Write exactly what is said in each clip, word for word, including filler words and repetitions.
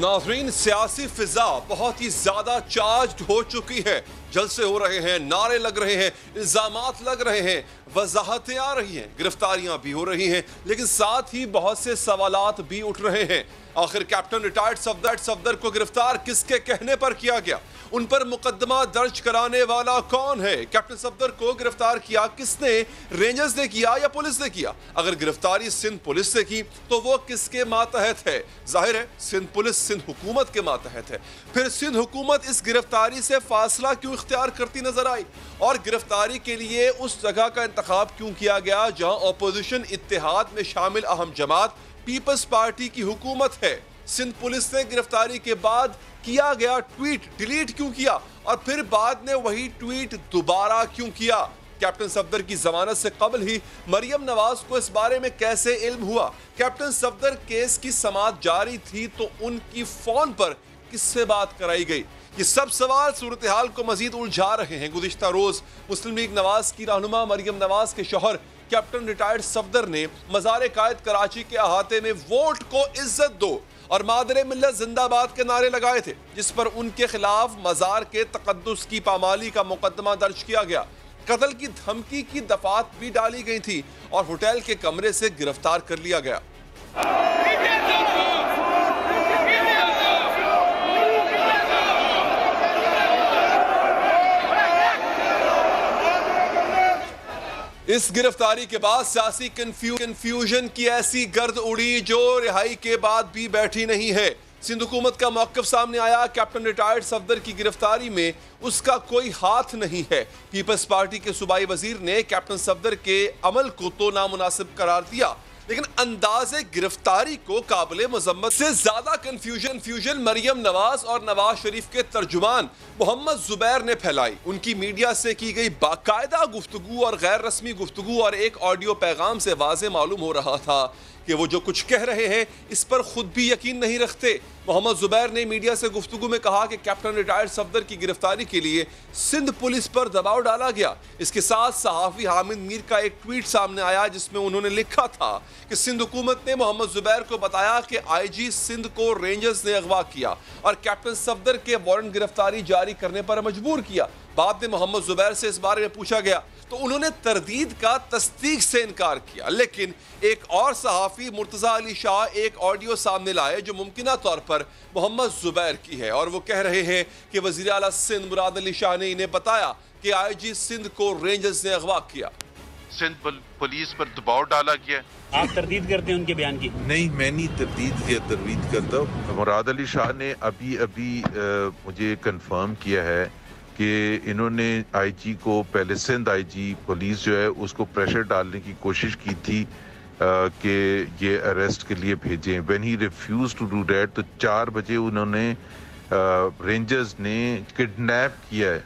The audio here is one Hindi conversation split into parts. नाज़रीन, सियासी फिजा बहुत ही ज़्यादा चार्ज हो चुकी है। जलसे हो रहे हैं, नारे लग रहे हैं, इल्ज़ामात लग रहे हैं, वजाहतें आ रही हैं, गिरफ्तारियां भी हो रही हैं, लेकिन साथ ही बहुत से सवालात भी उठ रहे हैं। आखिर कैप्टन रिटायर्ड सफदर सफदर को गिरफ्तार किसके कहने पर किया गया? उन पर मुकदमा दर्ज कराने वाला कौन है? कैप्टन सफदर को गिरफ्तार किया किसने? रेंजर्स ने किया या पुलिस ने किया? अगर गिरफ्तारी सिंध पुलिस ने की तो वो किसके मातहत है? जाहिर है सिंध पुलिस सिंध हुकूमत के मातहत है। फिर सिंध हुकूमत इस गिरफ्तारी से फासला क्यों इख्तियार करती नजर आई और गिरफ्तारी के लिए उस जगह का इंतखाब क्यों किया गया जहां अपोजिशन इत्तेहाद में शामिल अहम जमात पीपल्स पार्टी की हुकूमत है? सिंध पुलिस ने गिरफ्तारी के बाद किया गया ट्वीट डिलीट क्यों किया और फिर बाद में वही ट्वीट दोबारा क्यों किया? कैप्टन सफदर की जमानत से कबल ही मरियम नवाज को इस बारे में कैसे इल्म हुआ? कैप्टन सफदर केस की समाअत जारी थी तो उनकी फोन पर किससे बात कराई गई? ये सब सवाल सूरत हाल को मजीद उलझा रहे हैं। गुज़िश्ता रोज मुस्लिम लीग नवाज की रहनुमा मरियम नवाज के शोहर कैप्टन रिटायर्ड सफदर ने मज़ार-ए-क़्वाइद कराची के अहाते में वोट को इज्जत दो और मादरे मिल्लत जिंदाबाद के नारे लगाए थे, जिस पर उनके खिलाफ मज़ार के तक़द्दुस की पामाली का मुकदमा दर्ज किया गया। कत्ल की धमकी की दफात भी डाली गई थी और होटल के कमरे से गिरफ्तार कर लिया गया। इस गिरफ्तारी के बाद सियासी कंफ्यूजन की ऐसी गर्द उड़ी जो रिहाई के बाद भी बैठी नहीं है। सिंध हुकूमत का मौक़िफ़ सामने आया। कैप्टन रिटायर्ड सफदर की गिरफ्तारी में उसका कोई हाथ नहीं है। पीपल्स पार्टी के सूबाई वजीर ने कैप्टन सफदर के अमल को तो नामुनासिब करार दिया, लेकिन अंदाजे गिरफ्तारी को काबिले मजम्मत। से ज्यादा कंफ्यूजन फ्यूजन मरियम नवाज और नवाज शरीफ के तर्जुमान मोहम्मद जुबैर ने फैलाई। उनकी मीडिया से की गई बाकायदा गुफ्तगू और गैर रस्मी गुफ्तगू और एक ऑडियो पैगाम से वाज़े मालूम हो रहा था कि वो जो कुछ कह रहे हैं इस पर खुद भी यकीन नहीं रखते। मोहम्मद जुबैर ने मीडिया से गुफ्तगू में कहा कि कैप्टन रिटायर्ड सफदर की गिरफ्तारी के लिए सिंध पुलिस पर दबाव डाला गया। इसके साथ सहाफ़ी हामिद मीर का एक ट्वीट सामने आया जिसमें उन्होंने लिखा था कि सिंध हुकूमत ने मोहम्मद जुबैर को बताया कि आईजी सिंध को रेंजर्स ने अगवा किया और कैप्टन सफदर के वारंट गिरफ्तारी जारी करने पर मजबूर किया। बाद में मोहम्मद जुबैर से इस बारे में पूछा गया तो उन्होंने तरदीद का तस्दीक से इनकार किया, लेकिन एक और सहाफ़ी मुर्तज़ा अली शाह एक ऑडियो सामने लाए जो मुमकिन तौर पर मोहम्मद जुबैर की है और वो कह रहे हैं कि वज़ीर आला सिंध मुराद अली शाह ने इन्हें बताया कि आईजी सिंध को रेंजर्स ने अगवा किया। सिंध पुलिस पर दबाव डाला गया। आप तरदीद करते हैं उनके बयान की? नहीं, मैं नहीं तरदीद या तरवीद करता हूँ। मुराद अली शाह ने अभी अभी मुझे कन्फर्म किया है कि इन्होंने आईजी को, पहले सिंध आईजी पुलिस जो है उसको प्रेशर डालने की कोशिश की थी कि ये अरेस्ट के लिए भेजें। When he refuse to do that तो चार बजे उन्होंने रेंजर्स ने किडनैप किया है।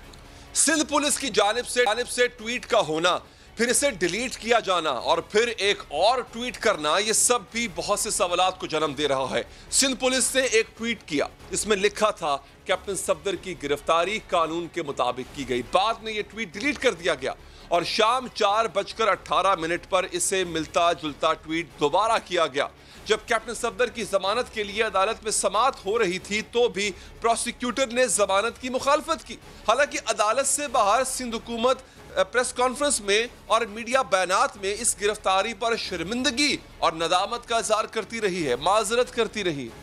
सिंध पुलिस की जानिब से जानिब से ट्वीट का होना, फिर इसे डिलीट किया जाना और फिर एक और ट्वीट करना, ये सब भी बहुत से सवालात को जन्म दे रहा है। सिंध पुलिस ने एक ट्वीट किया, इसमें लिखा था कैप्टन सफदर की गिरफ्तारी कानून के मुताबिक की गई। बाद में ये ट्वीट डिलीट कर दिया गया और शाम चार बजकर अट्ठारह मिनट पर इसे मिलता जुलता ट्वीट दोबारा किया गया। जब कैप्टन सफदर की जमानत के लिए अदालत में समाअत हो रही थी तो भी प्रोसिक्यूटर ने जमानत की मुखालफत की। हालांकि अदालत से बाहर सिंध हुकूमत प्रेस कॉन्फ्रेंस में और मीडिया बयानात में इस गिरफ्तारी पर शर्मिंदगी और नदामत का इजहार करती रही है, माजरत करती रही है।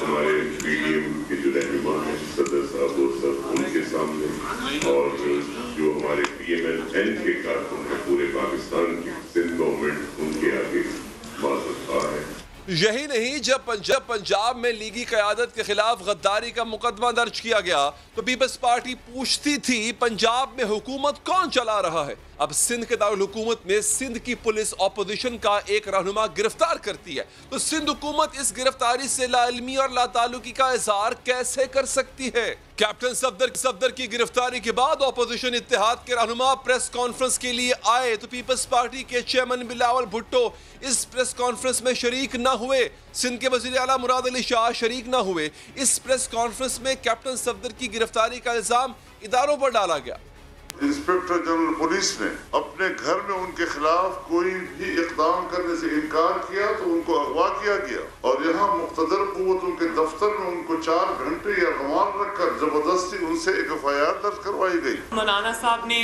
हमारे पीडीएम के जो रहनुमा हैं सदर साहब और सब उनके सामने और जो हमारे पीएमएल-एन के कारकुन हैं पूरे पाकिस्तान की सिंध गवर्नमेंट उनके आगे माजरतखवाह है। यही नहीं, जब पंजाब पंजाब में लीगी क़यादत के खिलाफ गद्दारी का मुकदमा दर्ज किया गया तो पीपल्स पार्टी पूछती थी पंजाब में हुकूमत कौन चला रहा है। अब सिंध के दारुल हुकूमत में सिंध की पुलिस अपोजिशन का एक रहनुमा गिरफ्तार करती है तो सिंध हुकूमत इस गिरफ्तारी से लाइलमी और लातालुकी का इजहार कैसे कर सकती है? कैप्टन सफदर सफदर की गिरफ्तारी के बाद अपोजिशन इत्तेहाद के रहनुमा प्रेस कॉन्फ्रेंस के लिए आए तो पीपल्स पार्टी के चेयरमैन बिलावल भुट्टो इस प्रेस कॉन्फ्रेंस में शरीक न हुए। सिंध के वज़ीर आला मुराद अली शाह शरीक न हुए। इस प्रेस कॉन्फ्रेंस में कैप्टन सफदर की गिरफ्तारी का इल्ज़ाम इदारों पर डाला गया। इंस्पेक्टर जनरल पुलिस ने अपने घर में उनके खिलाफ कोई भी इकदाम करने से इनकार किया तो उनको अगवा किया गया और यहाँ मुख्तदर कुव्वतों के दफ्तर में उनको चार घंटे या रवान रखकर जबरदस्ती उनसे एक एफ आई आर दर्ज करवाई गई। मौलाना साहब ने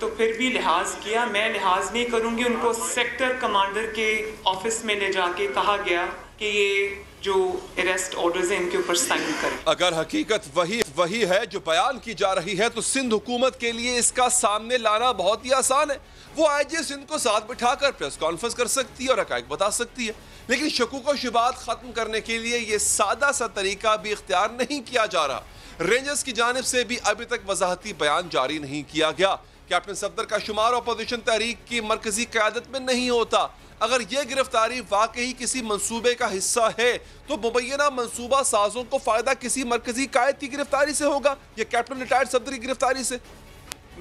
तो फिर भी लिहाज किया, मैं लिहाज नहीं करूँगी। उनको सेक्टर कमांडर के ऑफिस में ले जाके कहा गया कि ये जो अरेस्ट ऑर्डर्स हैं इनके ऊपर साइन करें। अगर हकीकत वही वही है जो बयान की जा रही है तो सिंध हुकूमत के लिए इसका सामने लाना बहुत ही आसान है। वो आई जी सिंध को साथ बिठाकर प्रेस कॉन्फ्रेंस कर सकती है और हकायक बता सकती है, लेकिन शकूक और शुबात ख़त्म करने के लिए ये सादा सा तरीका भी इख्तियार नहीं किया जा रहा। रेंजर्स की जानिब से भी अभी तक वजाहती बयान जारी नहीं किया गया। कैप्टन सफदर का शुमार अपोजिशन तहरीक की मरकजी क़यादत में नहीं होता। अगर ये गिरफ्तारी वाकई किसी मंसूबे का हिस्सा है तो मुबैना मंसूबा साजों को फ़ायदा किसी मरकजी कायद की गिरफ्तारी से होगा या कैप्टन रिटायर्ड सफदर की गिरफ्तारी से।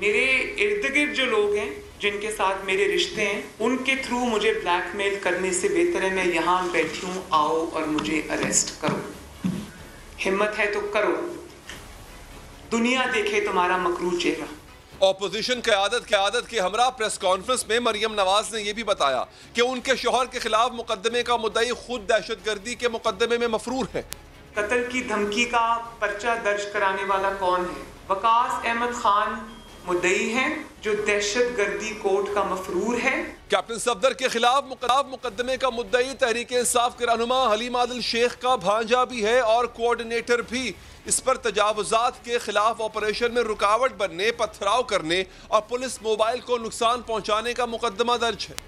मेरे इर्द गिर्द जो लोग हैं जिनके साथ मेरे रिश्ते हैं उनके थ्रू मुझे ब्लैकमेल करने से बेहतर है मैं यहाँ बैठी हूँ, आओ और मुझे अरेस्ट करो। हिम्मत है तो करो, दुनिया देखे तुम्हारा मकरू चेहरा। अपोजिशन क़यादत क़यादत के हमरा प्रेस कॉन्फ्रेंस में मरियम नवाज ने यह भी बताया कि उनके शोहर के खिलाफ मुकदमे का मुद्दई खुद दहशतगर्दी के मुकदमे में मफरूर है। कत्ल की धमकी का पर्चा दर्ज कराने वाला कौन है? वक़ास अहमद खान मुद्दई हैं जो दहशतगर्दी कोर्ट का मफरूर है। कैप्टन सफदर के खिलाफ मुकदमे का मुद्दई तहरीक इंसाफ के रहनुमा हलीमा आदिल शेख का भांजा भी है और कोऑर्डिनेटर भी। इस पर तजावुजात के खिलाफ ऑपरेशन में रुकावट बनने, पथराव करने और पुलिस मोबाइल को नुकसान पहुंचाने का मुकदमा दर्ज है।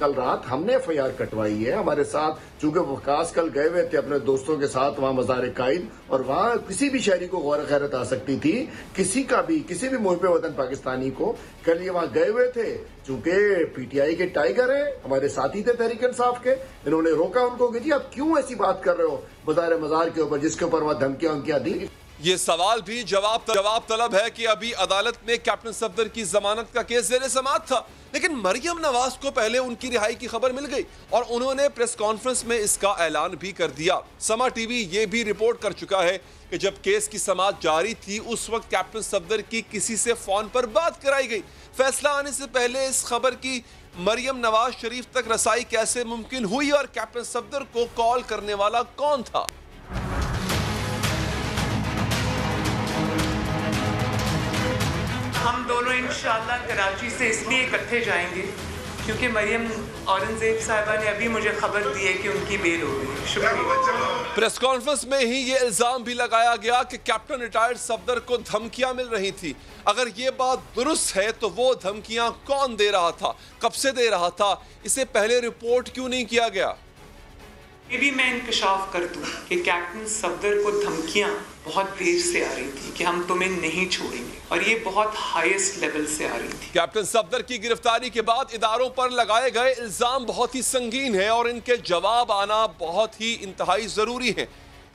कल रात हमने एफ आई आर कटवाई है। हमारे साथ चूंकि वकास कल गए हुए थे अपने दोस्तों के साथ वहाँ मज़ार-ए-क्वैद और वहाँ किसी भी शहरी को गौर खैरत आ सकती थी, किसी का भी किसी भी मुहिब वतन पाकिस्तानी को। कल ये वहाँ गए हुए थे, चूंकि पीटीआई के टाइगर हैं, हमारे साथी थे तहरीक इंसाफ के, इन्होंने रोका उनको कि जी आप क्यों ऐसी बात कर रहे हो मज़ार मज़ार के ऊपर जिसके ऊपर वहाँ धमकियाँ धमकियाँ दी। ये सवाल भी जवाब जवाब तलब है कि अभी अदालत में कैप्टन सफदर की जमानत का केस ज़ेरे समाअत था, लेकिन मरियम नवाज को पहले उनकी रिहाई की खबर मिल गई और उन्होंने प्रेस कॉन्फ्रेंस में इसका ऐलान भी कर दिया। समा टीवी ये भी रिपोर्ट कर चुका है कि जब केस की समाअत जारी थी उस वक्त कैप्टन सफदर की किसी से फोन पर बात कराई गई। फैसला आने से पहले इस खबर की मरियम नवाज शरीफ तक रसाई कैसे मुमकिन हुई और कैप्टन सफदर को कॉल करने वाला कौन था? हम दोनों इंशाअल्लाह कराची से इसलिए इकट्ठे जाएंगे क्योंकि मरियम औरंगजेब साहिबा ने अभी मुझे खबर दी है कि उनकी बेल हो गई। शुक्रिया। प्रेस कॉन्फ्रेंस में ही ये इल्ज़ाम भी लगाया गया कि कैप्टन रिटायर्ड सफदर को धमकियां मिल रही थी। अगर ये बात दुरुस्त है तो वो धमकियां कौन दे रहा था, कब से दे रहा था, इसे पहले रिपोर्ट क्यों नहीं किया गया? ये भी मैं इंकशाफ कर दूं कि कैप्टन सफदर को धमकियां बहुत देर से आ रही थी कि हम तुम्हें नहीं छोड़ेंगे और ये बहुत हाईएस्ट लेवल से आ रही थी। कैप्टन सफदर की गिरफ्तारी के बाद इदारों पर लगाए गए इल्ज़ाम बहुत ही संगीन है और इनके जवाब आना बहुत ही इंतहाई ज़रूरी है।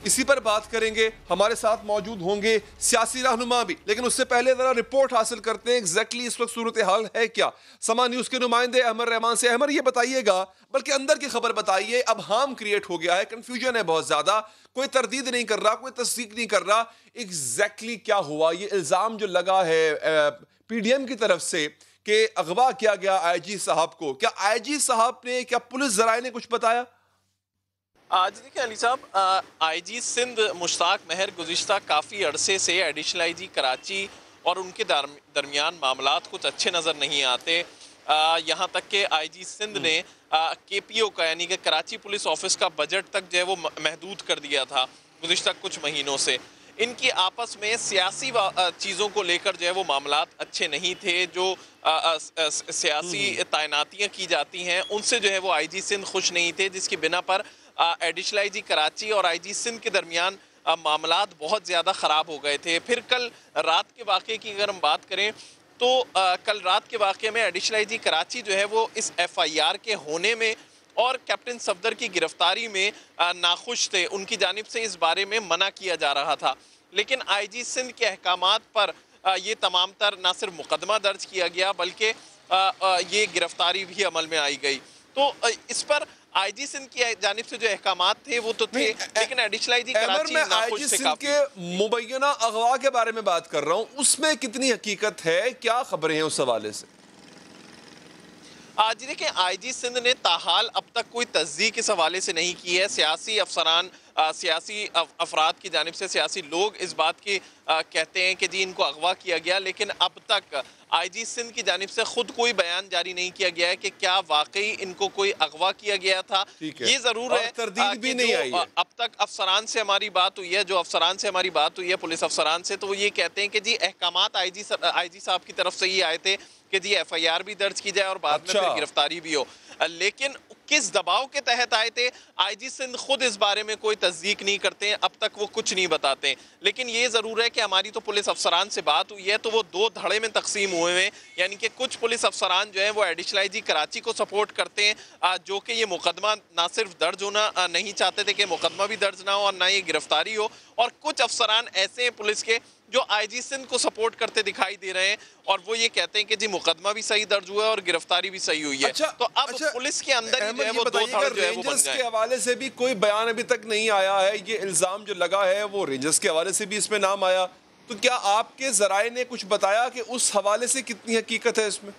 इसी पर बात करेंगे, हमारे साथ मौजूद होंगे सियासी रहनुमा भी, लेकिन उससे पहले ज़रा रिपोर्ट हासिल करते हैं एग्जैक्टली इस वक्त सूरत हाल है क्या। समा न्यूज़ के नुमाइंदे अहमर रहमान से। अहमर, ये बताइएगा, बल्कि अंदर की खबर बताइए, अब हाम क्रिएट हो गया है, कन्फ्यूजन है बहुत ज़्यादा, कोई तरदीद नहीं कर रहा, कोई तस्दीक नहीं कर रहा, एग्जैक्टली क्या हुआ? ये इल्ज़ाम जो लगा है पी डी एम की तरफ से कि अगवा किया गया आई जी साहब को, क्या आई जी साहब ने, क्या पुलिस ज़राए ने कुछ बताया? आज देखिए अली साहब, आईजी सिंध मुश्ताक महर गुज़िश्ता काफ़ी अरसे से एडिशनल आईजी कराची और उनके दरमियान मामलात कुछ अच्छे नज़र नहीं आते। यहाँ तक कि आईजी सिंध ने केपीओ का यानी कि कराची पुलिस ऑफिस का बजट तक जो है वो महदूद कर दिया था गुज़िश्ता कुछ महीनों से। इनकी आपस में सियासी चीज़ों को लेकर जो है वो मामलात अच्छे नहीं थे। जो सियासी तैनातियाँ की जाती हैं उनसे जो है वो आई जी सिंध खुश नहीं थे, जिसकी बिना पर एडिशनल आई जी कराची और आई जी सिंध के दरमियान मामलात बहुत ज़्यादा ख़राब हो गए थे। फिर कल रात के वाक़े की अगर हम बात करें तो आ, कल रात के वाक़े में एडिशनल आई जी कराची जो है वो इस एफ़ आई आर के होने में और कैप्टन सफदर की गिरफ्तारी में नाखुश थे। उनकी जानिब से इस बारे में मना किया जा रहा था, लेकिन आई जी सिंध के अहकामात पर आ, ये तमाम तर ना सिर्फ मुकदमा दर्ज किया गया बल्कि ये गिरफ्तारी भी अमल में आई गई। तो इस पर आई जी सिंध की जानिब से जो अहकामात थे वो तो थे, लेकिन एडिशनल आईजी कराची नाखुश से काफी के मुबैना अगवा के बारे में बात कर रहा हूँ, उसमें कितनी हकीकत है, क्या खबरें हैं उस हवाले से? आज देखिए आई जी सिंध ने ताहाल अब तक कोई तस्दीक इस हवाले से नहीं की है। सियासी अफसरान, सियासी अफराद की जानिब से सियासी लोग इस बात की आ, कहते हैं कि जी इनको अगवा किया गया, लेकिन अब तक आई जी सिंध की जानिब से ख़ुद कोई बयान जारी नहीं किया गया है कि क्या वाकई इनको कोई अगवा किया गया था। ये ज़रूर है तरदीद भी नहीं आई है। अब तक अफसरान से हमारी बात हुई है, जो अफसरान से हमारी बात हुई है पुलिस अफसरान से, तो वो ये कहते हैं कि जी अहकामात आई जी आई जी साहब की तरफ से ही आए थे कि जी एफ आई आर भी दर्ज की जाए और बाद अच्छा। में फिर गिरफ्तारी भी हो, लेकिन किस दबाव के तहत आए थे आईजी सिंध खुद इस बारे में कोई तस्दीक नहीं करते हैं, अब तक वो कुछ नहीं बताते हैं। लेकिन ये ज़रूर है कि हमारी तो पुलिस अफसरान से बात हुई है तो वो दो धड़े में तकसीम हुए हैं, यानी कि कुछ पुलिस अफसरान जो हैं वो एडिशनल आई जी कराची को सपोर्ट करते हैं, जो कि ये मुकदमा ना सिर्फ दर्ज होना नहीं चाहते थे कि मुकदमा भी दर्ज ना हो और ना ये गिरफ्तारी हो, और कुछ अफसरान ऐसे हैं पुलिस के जो आईजी सिंध को सपोर्ट करते दिखाई दे रहे हैं और वो ये कहते हैं कि जी मुकदमा भी सही दर्ज हुआ है और गिरफ्तारी भी सही हुई है। अच्छा, तो अब अच्छा, पुलिस के अंदर ही वो दो धार जो है वो बन जाए। के हवाले से भी कोई बयान अभी तक नहीं आया है, ये इल्जाम जो लगा है वो रेंजर्स के हवाले से भी इसमें नाम आया, तो क्या आपके जराये ने कुछ बताया कि उस हवाले से कितनी हकीकत है इसमें?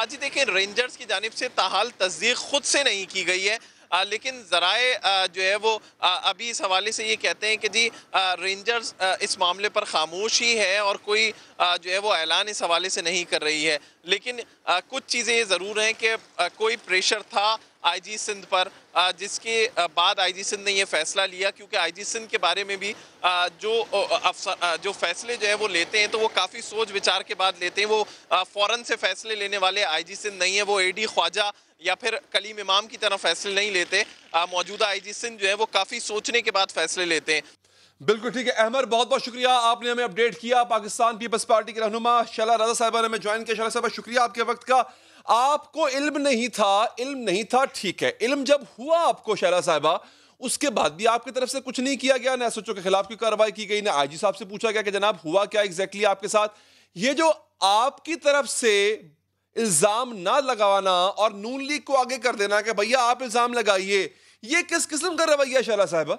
आज देखें रेंजर्स की जानिब से ताहाल तस्दीक खुद से नहीं की गई है, आ, लेकिन ज़राए जो है वो आ, अभी इस हवाले से ये कहते हैं कि जी आ, रेंजर्स आ, इस मामले पर खामोश ही है और कोई आ, जो है वो ऐलान इस हवाले से नहीं कर रही है, लेकिन आ, कुछ चीज़ें ये ज़रूर हैं कि आ, कोई प्रेशर था आईजी सिंध पर, जिसके बाद आईजी सिंध ने यह फैसला लिया, क्योंकि आईजी सिंध के बारे में भी जो अफसर जो फैसले जो है वो लेते हैं तो वो काफ़ी सोच विचार के बाद लेते हैं, वो फ़ौरन से फैसले लेने वाले आईजी सिंध नहीं है, वो एडी ख्वाजा या फिर कलीम इमाम की तरह फैसले नहीं लेते। मौजूदा आईजी सिंध जो है वो काफ़ी सोचने के बाद फैसले लेते हैं। बिल्कुल ठीक है अहमर, बहुत बहुत शुक्रिया, आपने हमें अपडेट किया। पाकिस्तान पीपल्स पार्टी के रहनुमा शला रज़ा साहिबा ने हमें ज्वाइन किया। शला साहिबा शुक्रिया आपके वक्त का। आपको इल्म नहीं था, इल्म नहीं था ठीक है, इल्म जब हुआ आपको शैला साहिबा, उसके बाद भी आपकी तरफ से कुछ नहीं किया गया, ना सोचो के खिलाफ कोई कार्रवाई की गई, ना आईजी साहब से पूछा गया कि जनाब हुआ क्या एग्जैक्टली आपके साथ। ये जो आपकी तरफ से इल्ज़ाम ना लगाना और नून लीग को आगे कर देना कि भैया आप इल्ज़ाम लगाइए, ये किस किस्म का रवैया शैला साहिबा?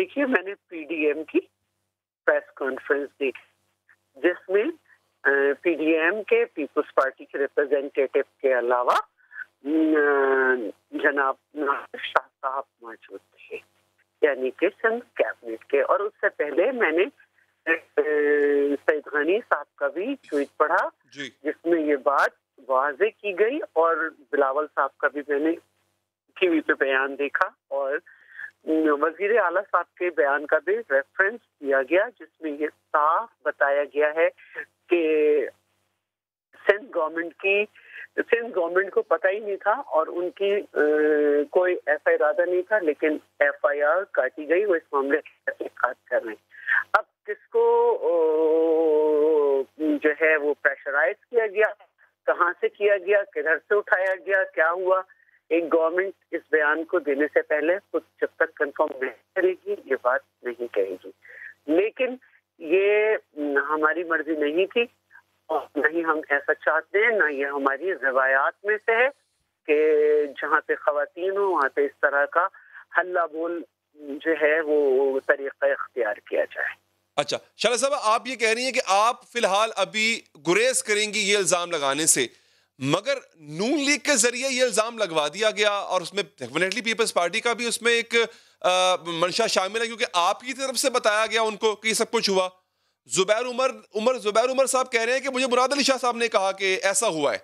देखिए मैंने पीडीएम की प्रेस कॉन्फ्रेंस देखी जिसमें पीडीएम के पीपल्स पार्टी के रिप्रेजेंटेटिव के अलावा जनाब नवाज शाह साहब मौजूद थे, यानी कि सिंध कैबिनेट के। और उससे पहले मैंने सईद गनी साहब का भी ट्वीट पढ़ा जिसमें ये बात वाजे की गई, और बिलावल साहब का भी मैंने टीवी पे बयान देखा और वजीर आला साहब के बयान का भी रेफरेंस किया गया जिसमें ये साफ बताया गया है कि सिंध गवर्नमेंट की सिंध गवर्नमेंट को पता ही नहीं था और उनकी आ, कोई ऐसा इरादा नहीं था, लेकिन एफआईआर काटी गई, वो इस मामले की तहकीकात कर रहे हैं। अब किसको ओ, जो है वो प्रेशराइज किया गया, कहाँ से किया गया, किधर से उठाया गया, क्या हुआ, एक गवर्नमेंट इस बयान को देने से पहले खुद जब तक कंफर्म नहीं करेगी ये बात नहीं कहेगी। लेकिन ये हमारी मर्जी नहीं थी और न ही हम ऐसा चाहते हैं, ना ये हमारी रिवायात में से है कि जहाँ पे ख़वातीन हो वहाँ पे इस तरह का हल्ला बोल जो है वो तरीक़ा इख्तियार किया जाए। अच्छा शाला साहब, आप ये कह रही हैं कि आप फ़िलहाल अभी गुरेज करेंगी ये इल्ज़ाम लगाने से, मगर नून लीग के जरिए ये इल्ज़ाम लगवा दिया गया और उसमें डेफिनेटली पीपल्स पार्टी का भी उसमें एक आ, मंशा शामिल है, क्योंकि आपकी तरफ से बताया गया उनको कि सब कुछ हुआ। जुबैर उमर उमर जुबैर उमर साहब कह रहे हैं कि मुझे मुराद अली शाह साहब ने कहा कि ऐसा हुआ है।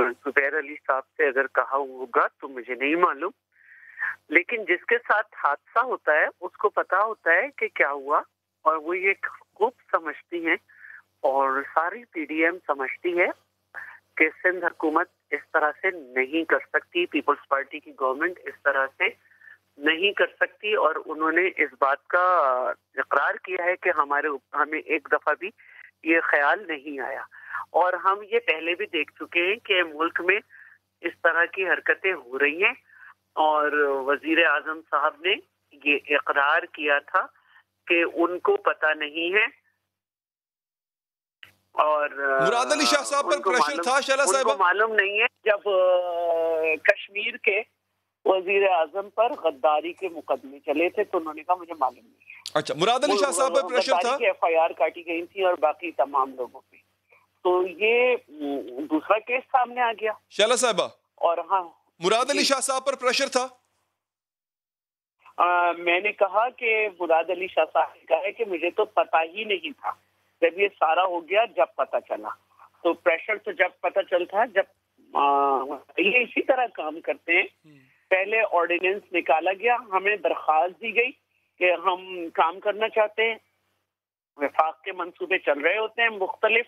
जुबैर अली साहब से अगर कहा होगा तो मुझे नहीं मालूम, लेकिन जिसके साथ हादसा होता है उसको पता होता है कि क्या हुआ और वो ये खूब समझती है और सारी पीडीएम समझती है कि सिंध हुकूमत इस तरह से नहीं कर सकती, पीपल्स पार्टी की गवर्नमेंट इस तरह से नहीं कर सकती। और उन्होंने इस बात का इकरार किया है कि हमारे हमें एक दफ़ा भी ये ख्याल नहीं आया, और हम ये पहले भी देख चुके हैं कि मुल्क में इस तरह की हरकतें हो रही हैं। और वजीर आज़म साहब ने ये इकरार किया था कि उनको पता नहीं है और मुराद अली शाह साहब पर प्रेशर था, शाला साहब मालूम नहीं है। जब कश्मीर के वजीर आजम पर गद्दारी के मुकदमे चले थे तो उन्होंने कहा मुझे मालूम नहीं है। अच्छा, मुराद अली शाह साहब पर प्रेशर था, एफ आई आर काटी गई थी और बाकी तमाम लोगों पे। तो ये दूसरा केस सामने आ गया शाला साहबा। और हाँ, मुराद अली शाह साहब पर प्रेशर था। आ, मैंने कहा कि मुराद अली शाह साहब ने कहा कि मुझे तो पता ही नहीं था, जब ये सारा हो गया जब पता चला। तो प्रेशर तो जब पता चलता है, जब आ, ये इसी तरह काम करते हैं। पहले ऑर्डिनेंस निकाला गया, हमें दरख्वास्त दी गई कि हम काम करना चाहते हैं, विफाक के मंसूबे चल रहे होते हैं मुख्तलिफ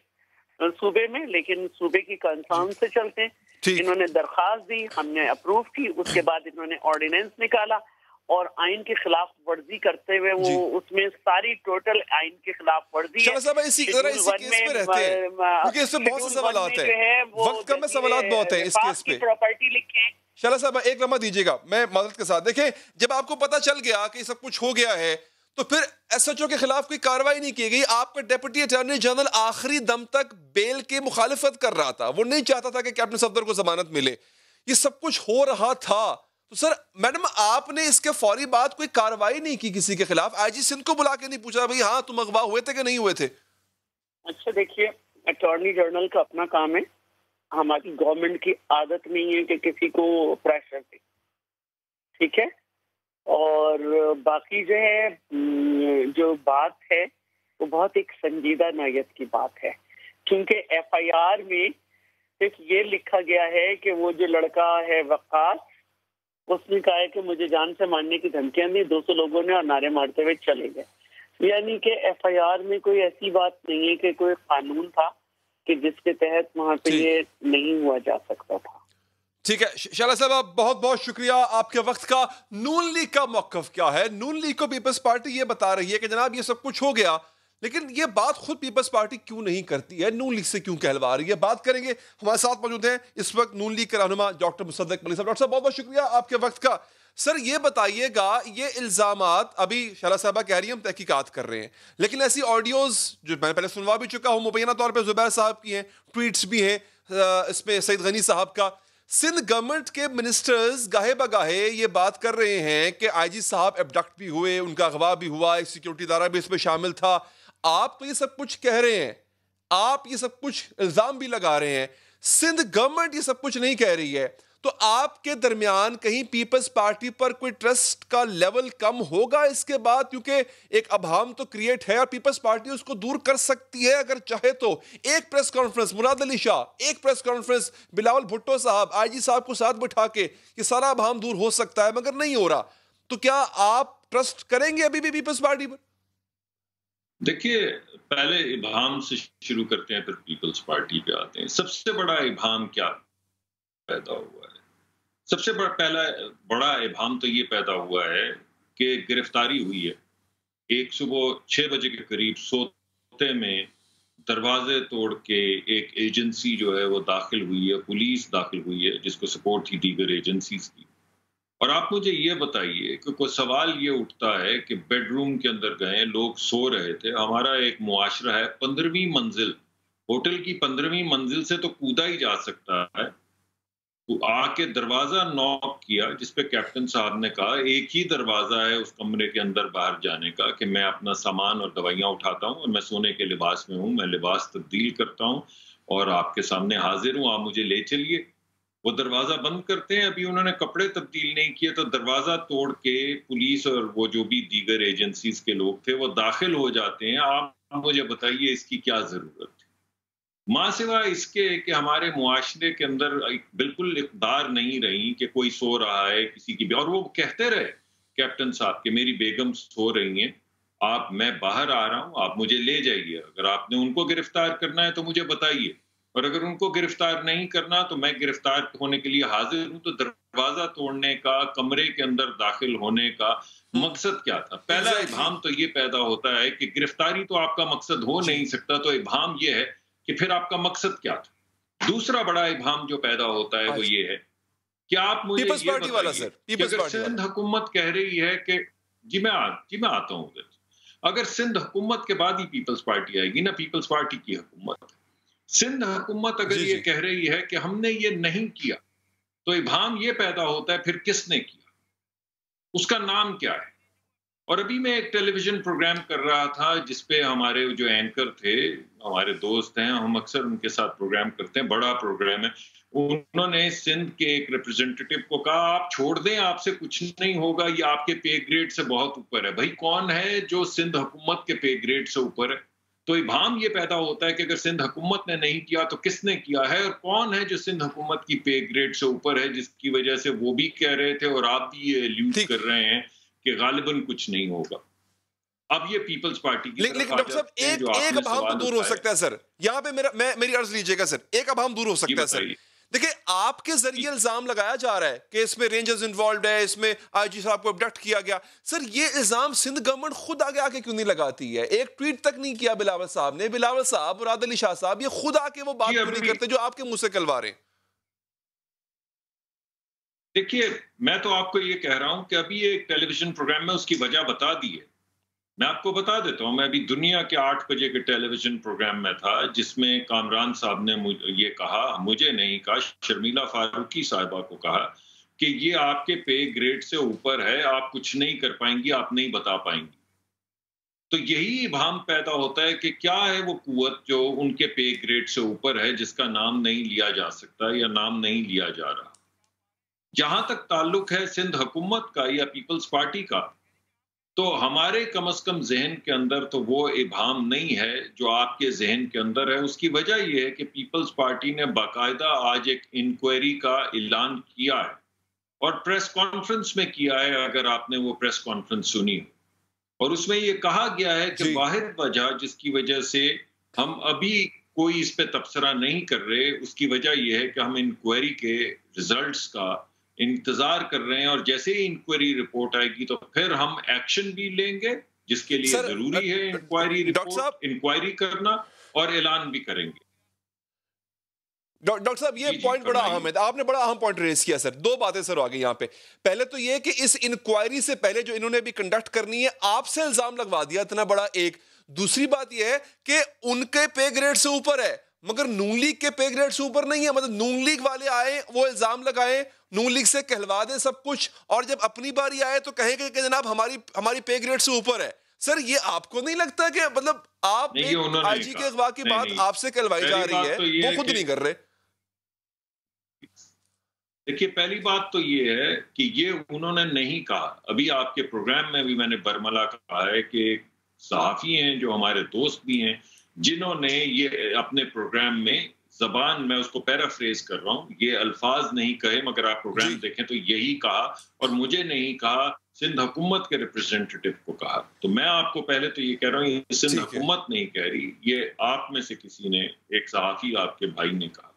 सूबे में, लेकिन सूबे की कंसर्न से चलते हैं। इन्होंने दरख्वास्त दी, हमने अप्रूव की, उसके बाद इन्होंने ऑर्डिनेंस निकाला और आइन के खिलाफ वर्जी करते हुए वो उसमें सारी टोटल आइन के खिलाफ वर्जी है। इसी केस पे रहते हैं क्योंकि इसमें बहुत से सवाल आते हैं, वक्त कम में सवाल बहुत है इस केस पे। प्रॉपर्टी लिखे शाला साहब एक लम्हा दीजिएगा, मैं मदद के साथ। देखें, जब आपको पता चल गया कि सब कुछ हो गया है तो फिर एसएचओ के खिलाफ कोई कार्रवाई नहीं की गई। आपका डेप्यूटी अटॉर्नी जनरल आखिरी दम तक बेल के मुखालिफत कर रहा था, वो नहीं चाहता था कि कैप्टन सफदर को जमानत मिले। ये सब कुछ हो रहा था तो सर मैडम आपने इसके फौरी बाद कोई कार्रवाई नहीं की किसी के खिलाफ? आईजी सिंध को बुला के नहीं पूछा भाई हाँ तुम अगवा हुए थे कि नहीं हुए थे? अच्छा देखिए, अटॉर्नी जनरल का अपना काम है, हमारी गवर्नमेंट की आदत नहीं है कि किसी को प्रेशर दे, ठीक है। और बाकी जो है जो बात है वो बहुत एक संजीदा नौयत की बात है, क्योंकि एफआईआर में सिर्फ ये लिखा गया है कि वो जो लड़का है वक़ार, उसने कहा है कि मुझे जान से मारने की धमकियां दी दो सौ लोगों ने और नारे मारते हुए चले गए। यानी कि एफआईआर में कोई ऐसी बात नहीं है कि कोई कानून था कि जिसके तहत वहाँ पे ये नहीं हुआ जा सकता था। ठीक है शाला साहब, आप बहुत बहुत शुक्रिया आपके वक्त का। नून लीग का मौकफ क्या है? नून लीग को पीपल्स पार्टी ये बता रही है कि जनाब ये सब कुछ हो गया, लेकिन ये बात खुद पीपल्स पार्टी क्यों नहीं करती है, नून लीग से क्यों कहलवा रही है? बात करेंगे, हमारे साथ मौजूद हैं इस वक्त नून लीग के रहनुमा डॉक्टर मुसद्दिक मलिक साहब। डॉक्टर साहब बहुत बहुत शुक्रिया आपके वक्त का। सर ये बताइएगा, ये इल्ज़ामात अभी शाला साहबा कह रही है हम तहकीकात कर रहे हैं, लेकिन ऐसी ऑडियोज़ जो मैंने पहले सुनवा भी चुका हूँ मुबैना तौर पर जुबैर साहब की हैं, ट्वीट्स भी हैं इसमें सईद गनी साहब का, सिंध गवर्नमेंट के मिनिस्टर्स गाहे बगाहे ये बात कर रहे हैं कि आईजी साहब एब्डक्ट भी हुए, उनका अगवा भी हुआ, एक सिक्योरिटी दारा भी इसमें शामिल था। आप तो ये सब कुछ कह रहे हैं, आप ये सब कुछ इल्ज़ाम भी लगा रहे हैं, सिंध गवर्नमेंट ये सब कुछ नहीं कह रही है, तो आपके दरमियान कहीं पीपल्स पार्टी पर कोई ट्रस्ट का लेवल कम होगा इसके बाद? क्योंकि एक अभाम तो क्रिएट है और पीपल्स पार्टी उसको दूर कर सकती है अगर चाहे तो। एक प्रेस कॉन्फ्रेंस मुराद अली शाह, एक प्रेस कॉन्फ्रेंस बिलावल भुट्टो साहब, आईजी साहब को साथ बिठा के ये सारा अभाम दूर हो सकता है, मगर नहीं हो रहा। तो क्या आप ट्रस्ट करेंगे अभी भी पीपल्स पार्टी पर? देखिए, पहले इभाम से शुरू करते हैं फिर पीपल्स पार्टी पे आते हैं। सबसे बड़ा इभाम क्या पैदा हुआ है? सबसे बड़ा पहला बड़ा इभाम तो ये पैदा हुआ है कि गिरफ्तारी हुई है। एक सुबह छः बजे के करीब सोते में दरवाजे तोड़ के एक एजेंसी जो है वो दाखिल हुई है, पुलिस दाखिल हुई है जिसको सपोर्ट थी दीगर एजेंसीज की। और आप मुझे ये बताइए कि कोई सवाल ये उठता है कि बेडरूम के अंदर गए, लोग सो रहे थे, हमारा एक मुआशरा है, पंद्रहवीं मंजिल, होटल की पंद्रहवीं मंजिल से तो कूदा ही जा सकता है। तो आके दरवाजा नॉक किया, जिसपे कैप्टन साहब ने कहा एक ही दरवाजा है उस कमरे के अंदर बाहर जाने का, कि मैं अपना सामान और दवाइयाँ उठाता हूँ और मैं सोने के लिबास में हूँ, मैं लिबास तब्दील करता हूँ और आपके सामने हाजिर हूँ, आप मुझे ले चलिए। वो दरवाज़ा बंद करते हैं, अभी उन्होंने कपड़े तब्दील नहीं किए तो दरवाज़ा तोड़ के पुलिस और वो जो भी दीगर एजेंसीज के लोग थे वो दाखिल हो जाते हैं। आप मुझे बताइए इसकी क्या ज़रूरत थी? माँ सिवा इसके कि हमारे मुआशरे के अंदर बिल्कुल इकदार नहीं रही कि कोई सो रहा है किसी की भी। और वो कहते रहे कैप्टन साहब कि मेरी बेगम सो रही हैं, आप मैं बाहर आ रहा हूँ, आप मुझे ले जाइए। अगर आपने उनको गिरफ्तार करना है तो मुझे बताइए, और अगर उनको गिरफ्तार नहीं करना तो मैं गिरफ्तार होने के लिए हाजिर हूँ। तो दरवाजा तोड़ने का, कमरे के अंदर दाखिल होने का मकसद क्या था? पहला इभाम तो ये पैदा होता है कि गिरफ्तारी तो आपका मकसद हो नहीं सकता, तो इभाम ये है कि फिर आपका मकसद क्या था? दूसरा बड़ा इभाम जो पैदा होता है वो ये है कि आप मुझे ये बताइए कि अगर सिंध हुकूमत कह रही है कि जी मैं आ, जी मैं आता हूँ, अगर सिंध हुकूमत के बाद ही पीपल्स पार्टी आएगी ना, पीपल्स पार्टी की हुकूमत, सिंध हुकूमत अगर ये कह रही है कि हमने ये नहीं किया, तो इबाम ये पैदा होता है फिर किसने किया, उसका नाम क्या है। और अभी मैं एक टेलीविजन प्रोग्राम कर रहा था जिसपे हमारे जो एंकर थे, हमारे दोस्त हैं, हम अक्सर उनके साथ प्रोग्राम करते हैं, बड़ा प्रोग्राम है, उन्होंने सिंध के एक रिप्रेजेंटेटिव को कहा आप छोड़ दें, आपसे कुछ नहीं होगा, ये आपके पे ग्रेड से बहुत ऊपर है। भाई कौन है जो सिंध हुकूमत के पे ग्रेड से ऊपर है? तो इबाम ये पैदा होता है कि अगर सिंध हुकूमत ने नहीं किया तो किसने किया है, और कौन है जो सिंध हुकूमत की पे ग्रेड से ऊपर है, जिसकी वजह से वो भी कह रहे थे और आप भी ये लूज कर रहे हैं कि गालिबन कुछ नहीं होगा। अब ये पीपल्स पार्टी की, लेकिन डॉक्टर साहब एक एक अभाव तो दूर हो सकता है सर, यहाँ पे मेरा मैं मेरी अर्ज लीजिएगा सर, एक अभाव दूर हो सकता है सर। देखिए आपके जरिए इल्जाम लगाया जा रहा है कि इसमें रेंजर्स इन्वॉल्व है, इसमें आईजी साहब को अब्डक्ट किया गया। सर ये इल्जाम सिंध गवर्नमेंट खुद आगे आके क्यों नहीं लगाती है? एक ट्वीट तक नहीं किया बिलावल साहब ने, बिलावल साहब, मुराद अली शाह साहब, ये खुद आके वो बात क्यों नहीं करते जो आपके मुंह से कलवा रहे हैं? देखिए मैं तो आपको ये कह रहा हूँ कि अभी एक टेलीविजन प्रोग्राम में उसकी वजह बता दी है, मैं आपको बता देता हूँ। मैं अभी दुनिया के आठ बजे के टेलीविजन प्रोग्राम में था जिसमें कामरान साहब ने मुझे ये कहा, मुझे नहीं कहा, शर्मिला फारूकी साहिबा को कहा कि ये आपके पे ग्रेड से ऊपर है, आप कुछ नहीं कर पाएंगी, आप नहीं बता पाएंगी। तो यही भाम पैदा होता है कि क्या है वो कुव्वत जो उनके पे ग्रेड से ऊपर है, जिसका नाम नहीं लिया जा सकता या नाम नहीं लिया जा रहा। जहां तक ताल्लुक है सिंध हुकूमत का या पीपल्स पार्टी का, तो हमारे कम अज कम जहन के अंदर तो वो इबाम नहीं है जो आपके जहन के अंदर है। उसकी वजह यह है कि पीपल्स पार्टी ने बाकायदा आज एक इंक्वायरी का ऐलान किया है और प्रेस कॉन्फ्रेंस में किया है, अगर आपने वो प्रेस कॉन्फ्रेंस सुनी हो, और उसमें ये कहा गया है कि वाहिद वजह जिसकी वजह से हम अभी कोई इस पर तबसरा नहीं कर रहे, उसकी वजह यह है कि हम इंक्वायरी के रिजल्ट का इंतजार कर रहे हैं, और जैसे ही इंक्वायरी रिपोर्ट आएगी तो फिर हम एक्शन भी लेंगे, जिसके लिए जरूरी है इंक्वायरी रिपोर्ट, इंक्वायरी करना और ऐलान भी करेंगे। डॉक्टर साहब ये पॉइंट बड़ा अहम है, आपने बड़ा अहम पॉइंट रेस किया सर। दो बातें सर आ गई यहाँ पे, पहले तो ये कि इस इंक्वायरी से पहले जो इन्होंने भी कंडक्ट करनी है, आपसे इल्जाम लगवा दिया इतना बड़ा एक। दूसरी बात यह है कि उनके पे ग्रेड से ऊपर है, मगर नून लीग के पे ग्रेड से ऊपर नहीं है। मतलब नून लीग वाले आए, वो इल्जाम लगाएं, नून लीग से कहलवा दें सब कुछ, और जब अपनी बारी आए तो कहेंगे कि जनाब हमारी हमारी पे ग्रेड से ऊपर है। सर ये आपको नहीं लगता कि मतलब आप आईजी के अगवा की बात आपसे कहलवाई जा रही है, तो वो खुद नहीं कर रहे? देखिए पहली बात तो ये है कि ये उन्होंने नहीं कहा। अभी आपके प्रोग्राम में भी मैंने बर्मला कहा है कि सहाफी हैं जो हमारे दोस्त भी हैं, जिन्होंने ये अपने प्रोग्राम में जबान, मैं उसको पैराफ्रेज कर रहा हूँ, ये अल्फाज नहीं कहे, मगर आप प्रोग्राम देखें तो यही कहा, और मुझे नहीं कहा, सिंध हुकूमत के रिप्रेजेंटेटिव को कहा। तो मैं आपको पहले तो ये कह रहा हूँ ये सिंध हुकूमत नहीं कह रही, ये आप में से किसी ने, एक सहाफी आपके भाई ने कहा।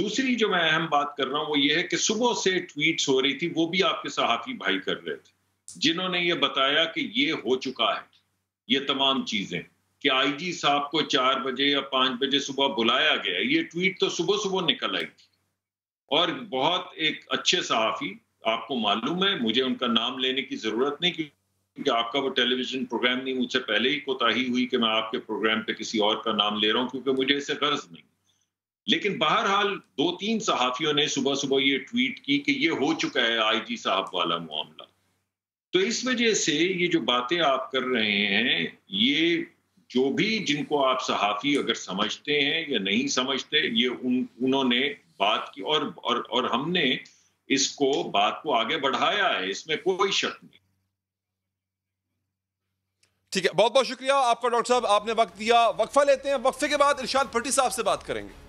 दूसरी जो मैं अहम बात कर रहा हूँ वो ये है कि सुबह से ट्वीट हो रही थी, वो भी आपके सहाफी भाई कर रहे थे, जिन्होंने ये बताया कि ये हो चुका है, ये तमाम चीजें कि आईजी साहब को चार बजे या पाँच बजे सुबह बुलाया गया। ये ट्वीट तो सुबह सुबह निकल आई थी, और बहुत एक अच्छे सहाफ़ी, आपको मालूम है, मुझे उनका नाम लेने की ज़रूरत नहीं क्योंकि आपका वो टेलीविज़न प्रोग्राम नहीं, मुझसे पहले ही कोताही हुई कि मैं आपके प्रोग्राम पे किसी और का नाम ले रहा हूँ क्योंकि मुझे इससे गर्ज नहीं। लेकिन बहरहाल दो तीन सहाफ़ियों ने सुबह सुबह ये ट्वीट की कि ये हो चुका है आईजी साहब वाला मामला। तो इस वजह से ये जो बातें आप कर रहे हैं, ये जो भी जिनको आप सहाफ़ी अगर समझते हैं या नहीं समझते, ये उन उन्होंने बात की, और और और हमने इसको बात को आगे बढ़ाया है, इसमें कोई शक नहीं। ठीक है, बहुत बहुत शुक्रिया आपका डॉक्टर साहब, आपने वक्त दिया। वक्फा लेते हैं, वक्फे के बाद इरशाद भट्टी साहब से बात करेंगे।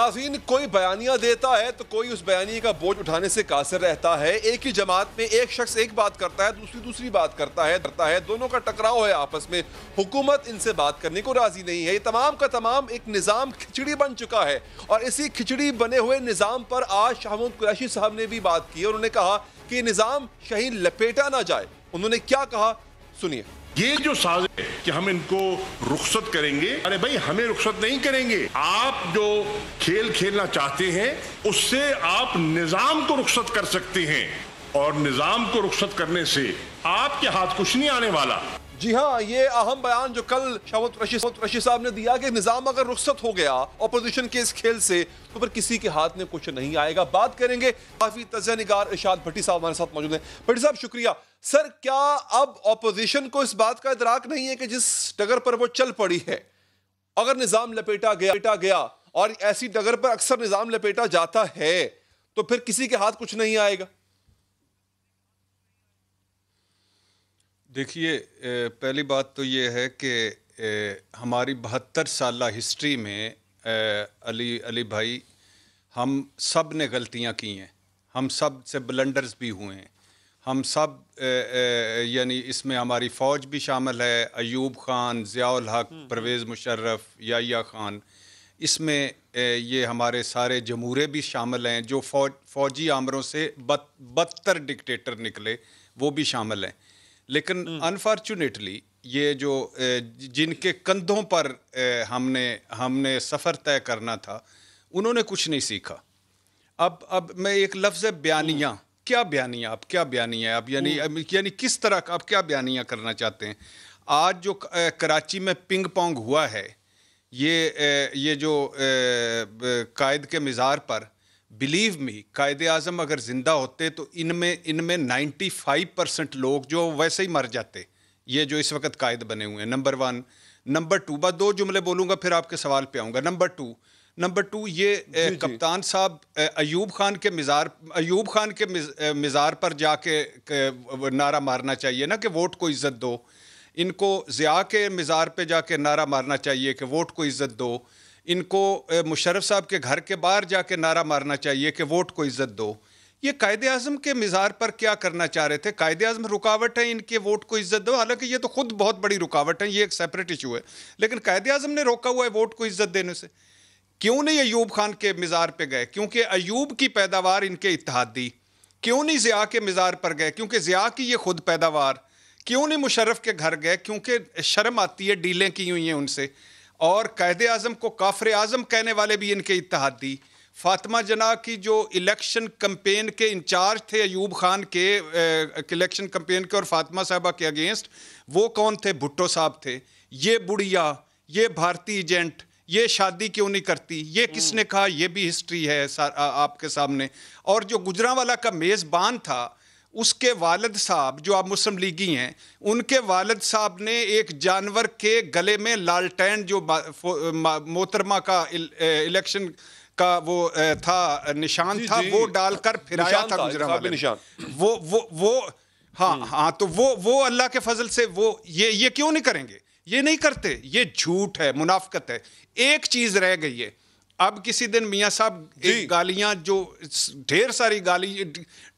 नाज़रीन, कोई बयानिया देता है तो कोई उस बयानिया का बोझ उठाने से कासर रहता है। एक ही जमात में एक शख्स एक बात करता है, दूसरी दूसरी बात करता है करता है दोनों का टकराव है आपस में। हुकूमत इनसे बात करने को राजी नहीं है। ये तमाम का तमाम एक निज़ाम खिचड़ी बन चुका है, और इसी खिचड़ी बने हुए निज़ाम पर आज शाह महमूद कुरैशी साहब ने भी बात की, और उन्होंने कहा कि निज़ाम शहीन लपेटा ना जाए। उन्होंने क्या कहा सुनिए। ये जो साज है कि हम इनको रुख्सत करेंगे, अरे भाई हमें रुख्सत नहीं करेंगे। आप जो खेल खेलना चाहते हैं उससे आप निज़ाम को रुख्सत कर सकते हैं और निज़ाम को रुख्सत करने से आपके हाथ कुछ नहीं आने वाला। जी हाँ, ये अहम बयान जो कल शवत रशीद साहब ने दिया कि निज़ाम अगर रुख्सत हो गया अपोजिशन के इस खेल से तो फिर किसी के हाथ में कुछ नहीं आएगा। बात करेंगे, काफ़ी तजज़िया निगार इरशाद भट्टी साहब हमारे साथ मौजूद हैं। भट्टी साहब शुक्रिया। सर, क्या अब अपोजिशन को इस बात का इदराक नहीं है कि जिस डगर पर वो चल पड़ी है, अगर निज़ाम लपेटा गया लपेटा गया और ऐसी डगर पर अक्सर निज़ाम लपेटा जाता है तो फिर किसी के हाथ कुछ नहीं आएगा? देखिए, पहली बात तो ये है कि हमारी बहत्तर साल हिस्ट्री में अली अली भाई, हम सब ने गलतियां की हैं, हम सब से ब्लंडर्स भी हुए हैं, हम सब यानी इसमें हमारी फ़ौज भी शामिल है, अयूब खान, ज़िया उल हक, परवेज़ मुशर्रफ, याया खान, इसमें ये हमारे सारे जमूरे भी शामिल हैं जो फौज फौजी आमरों से बदतर डिक्टेटर निकले, वो भी शामिल हैं। लेकिन अनफॉर्चुनेटली ये जो जिनके कंधों पर हमने हमने सफ़र तय करना था, उन्होंने कुछ नहीं सीखा। अब अब मैं एक लफ्ज़ है बयानियाँ, क्या बयानियाँ, अब क्या बयानियाँ, अब यानी यानी किस तरह का, अब क्या बयानियाँ करना चाहते हैं? आज जो कराची में पिंग पोंग हुआ है, ये ये जो कायद के मिज़ार पर, बिलीव मी, कायदे आज़म अगर ज़िंदा होते तो इनमें इनमें पचानवे परसेंट लोग जो वैसे ही मर जाते, ये जो इस वक्त कायद बने हुए हैं। नंबर वन, नंबर टू, बस दो जुमले बोलूँगा फिर आपके सवाल पे आऊँगा। नंबर टू नंबर टू ये जी, कप्तान साहब अयूब खान के मिज़ार अयूब खान के मिज, मिज़ार पर जाके नारा मारना चाहिए ना कि वोट को इज़्ज़त दो। इनको ज़िया के मिज़ार पर जाके नारा मारना चाहिए कि वोट को इज़्ज़त दो। इनको मुशर्रफ साहब के घर के बाहर जाके नारा मारना चाहिए कि वोट को इज़्ज़त दो। ये कायदे आज़म के मिज़ार पर क्या करना चाह रहे थे? कायदे आज़म रुकावट है, इनके वोट को इज़्ज़त दो, हालांकि ये तो खुद बहुत बड़ी रुकावट है, ये एक सेपरेट इशू है, लेकिन कायदे आज़म ने रोका हुआ है वोट को इज़्ज़त देने से। क्यों नहीं अयूब खान के मिज़ार पर गए? क्योंकि अयूब की पैदावार इनके इत्तहादी। क्यों नहीं ज़िया के मिज़ार पर गए? क्योंकि ज़िया की ये खुद पैदावार। क्यों नहीं मुशर्रफ के घर गए? क्योंकि शर्म आती है, डीलें की हुई हैं उनसे। और कायदे आज़म को काफ़िर आज़म कहने वाले भी इनके इत्तहादी। फातिमा जना की जो इलेक्शन कम्पेन के इंचार्ज थे अयूब खान के इलेक्शन कम्पेन के और फातिमा साहबा के अगेंस्ट, वो कौन थे? भुट्टो साहब थे। ये बुढ़िया, ये भारतीय एजेंट, ये शादी क्यों नहीं करती, ये किसने कहा, ये भी हिस्ट्री है आ, आपके सामने। और जो गुजरांवाला का मेज़बान था, उसके वालिद साहब जो आप मुस्लिम लीगी हैं, उनके वालिद साहब ने एक जानवर के गले में लालटेन, जो मोहतरमा का इलेक्शन का वो था निशान जी, था जी, वो डालकर फिराया था, था गुजरांवाला निशान। वो वो वो हाँ हाँ तो वो वो अल्लाह के फजल से वो ये ये क्यों नहीं करेंगे? ये नहीं करते। ये झूठ है, मुनाफकत है। एक चीज़ रह गई है, अब किसी दिन मियाँ साहब गालियाँ, जो ढेर सारी गाली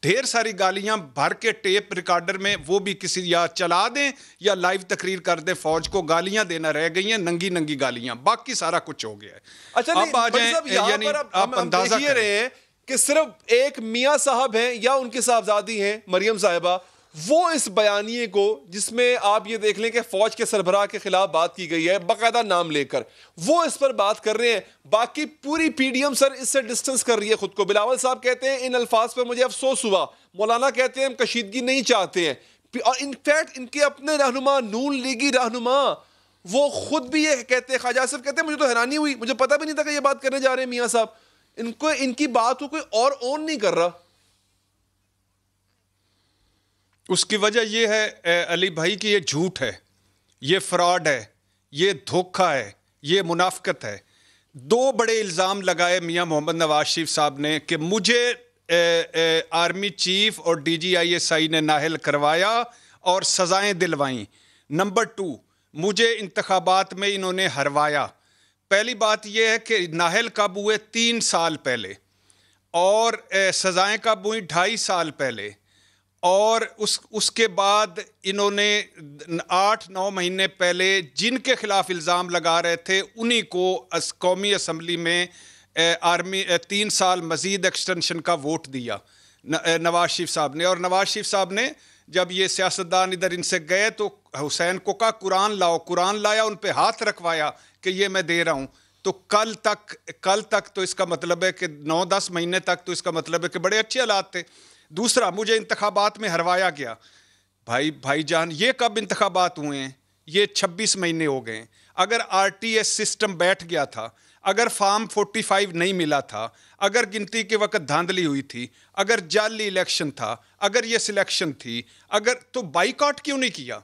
ढेर सारी गालियाँ भर के टेप रिकॉर्डर में, वो भी किसी या चला दें या लाइव तकरीर कर दें। फौज को गालियाँ देना रह गई हैं, नंगी नंगी गालियाँ, बाकी सारा कुछ हो गया है। अच्छा, अब आ जाए, आप अंदाजा ये रहे हैं कि सिर्फ एक मियाँ साहब हैं या उनकी साहबजादी हैं मरियम साहिबा, वो इस बयानिए को, जिसमें आप ये देख लें कि फौज के सरबराह के खिलाफ बात की गई है बाकायदा नाम लेकर, वो इस पर बात कर रहे हैं। बाकी पूरी पीडीएम सर इससे डिस्टेंस कर रही है खुद को। बिलावल साहब कहते हैं इन अल्फाज पर मुझे अफसोस हुआ। मौलाना कहते हैं हम कशीदगी नहीं चाहते हैं। और इनफैक्ट इनके अपने रहनुमा, नून लीगी रहनुमा, वो खुद भी ये कहते हैं, ख्वाजा आसिफ कहते हैं मुझे तो हैरानी हुई, मुझे पता भी नहीं था कि ये बात करने जा रहे हैं मियाँ साहब। इनको, इनकी बात को कोई और ओन नहीं कर रहा। उसकी वजह ये है अली भाई कि ये झूठ है, ये फ्रॉड है, ये धोखा है, ये मुनाफकत है। दो बड़े इल्ज़ाम लगाए मियां मोहम्मद नवाज शरीफ साहब ने कि मुझे ए, ए, आर्मी चीफ और डीजीआईएसआई ने नाहल करवाया और सज़ाएं दिलवाईं। नंबर टू, मुझे इंतखाबात में इन्होंने हरवाया। पहली बात यह है कि नाहल कब हुए? तीन साल पहले। और सज़ाएं कब हुई? ढाई साल पहले। और उस उसके बाद इन्होंने आठ नौ महीने पहले जिनके खिलाफ इल्ज़ाम लगा रहे थे, उन्हीं को अस, कौमी असम्बली में ए, आर्मी ए, तीन साल मज़ीद एक्सटेंशन का वोट दिया न, ए, नवाज शरीफ साहब ने। और नवाज शरीफ साहब ने जब ये सियासतदान इधर इनसे गए तो हुसैन को कहा कुरान लाओ, कुरान लाया, उन पे हाथ रखवाया कि ये मैं दे रहा हूँ। तो कल तक कल तक तो इसका मतलब है कि नौ दस महीने तक तो इसका मतलब है कि बड़े अच्छे हालात थे। दूसरा, मुझे इंतखाबात में हरवाया गया। भाई भाई जान, ये कब इंतखाबात हुए हैं? ये छब्बीस महीने हो गए। अगर आरटीएस सिस्टम बैठ गया था, अगर फार्म पैंतालीस नहीं मिला था, अगर गिनती के वक्त धांधली हुई थी, अगर जाली इलेक्शन था, अगर ये सिलेक्शन थी, अगर तो बाइकआउट क्यों नहीं किया?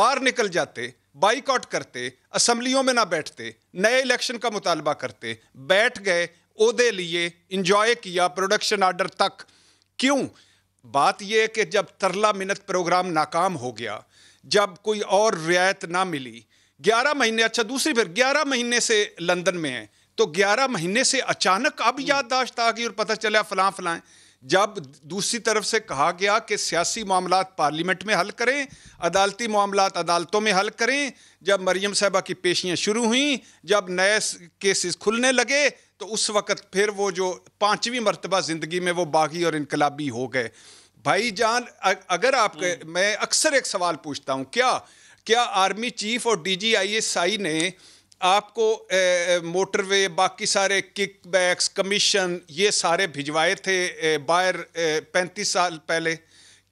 बाहर निकल जाते, बाइकआउट करते, असम्बलियों में ना बैठते, नए इलेक्शन का मुतालबा करते। बैठ गए, ओहदे लिए, इंजॉय किया प्रोडक्शन आर्डर तक। क्यों? बात यह है कि जब तरला मिनत प्रोग्राम नाकाम हो गया, जब कोई और रियायत ना मिली, ग्यारह महीने, अच्छा दूसरी फिर ग्यारह महीने से लंदन में है, तो ग्यारह महीने से अचानक अब याददाश्त आ गई और पता चला फलां फलाएं। जब दूसरी तरफ से कहा गया कि सियासी मामलात पार्लियामेंट में हल करें, अदालती मामलात अदालतों में हल करें, जब मरियम साहबा की पेशियां शुरू हुई, जब नए केसेस खुलने लगे, तो उस वक़्त फिर वो जो पाँचवीं मरतबा ज़िंदगी में वो बागी और इनकलाबी हो गए। भाई जान, अगर आप, मैं अक्सर एक सवाल पूछता हूँ, क्या क्या आर्मी चीफ और डीजीआईएसआई ने आपको ए, मोटरवे, बाकी सारे किकबैक्स, कमीशन, ये सारे भिजवाए थे ए, बाहर पैंतीस साल पहले?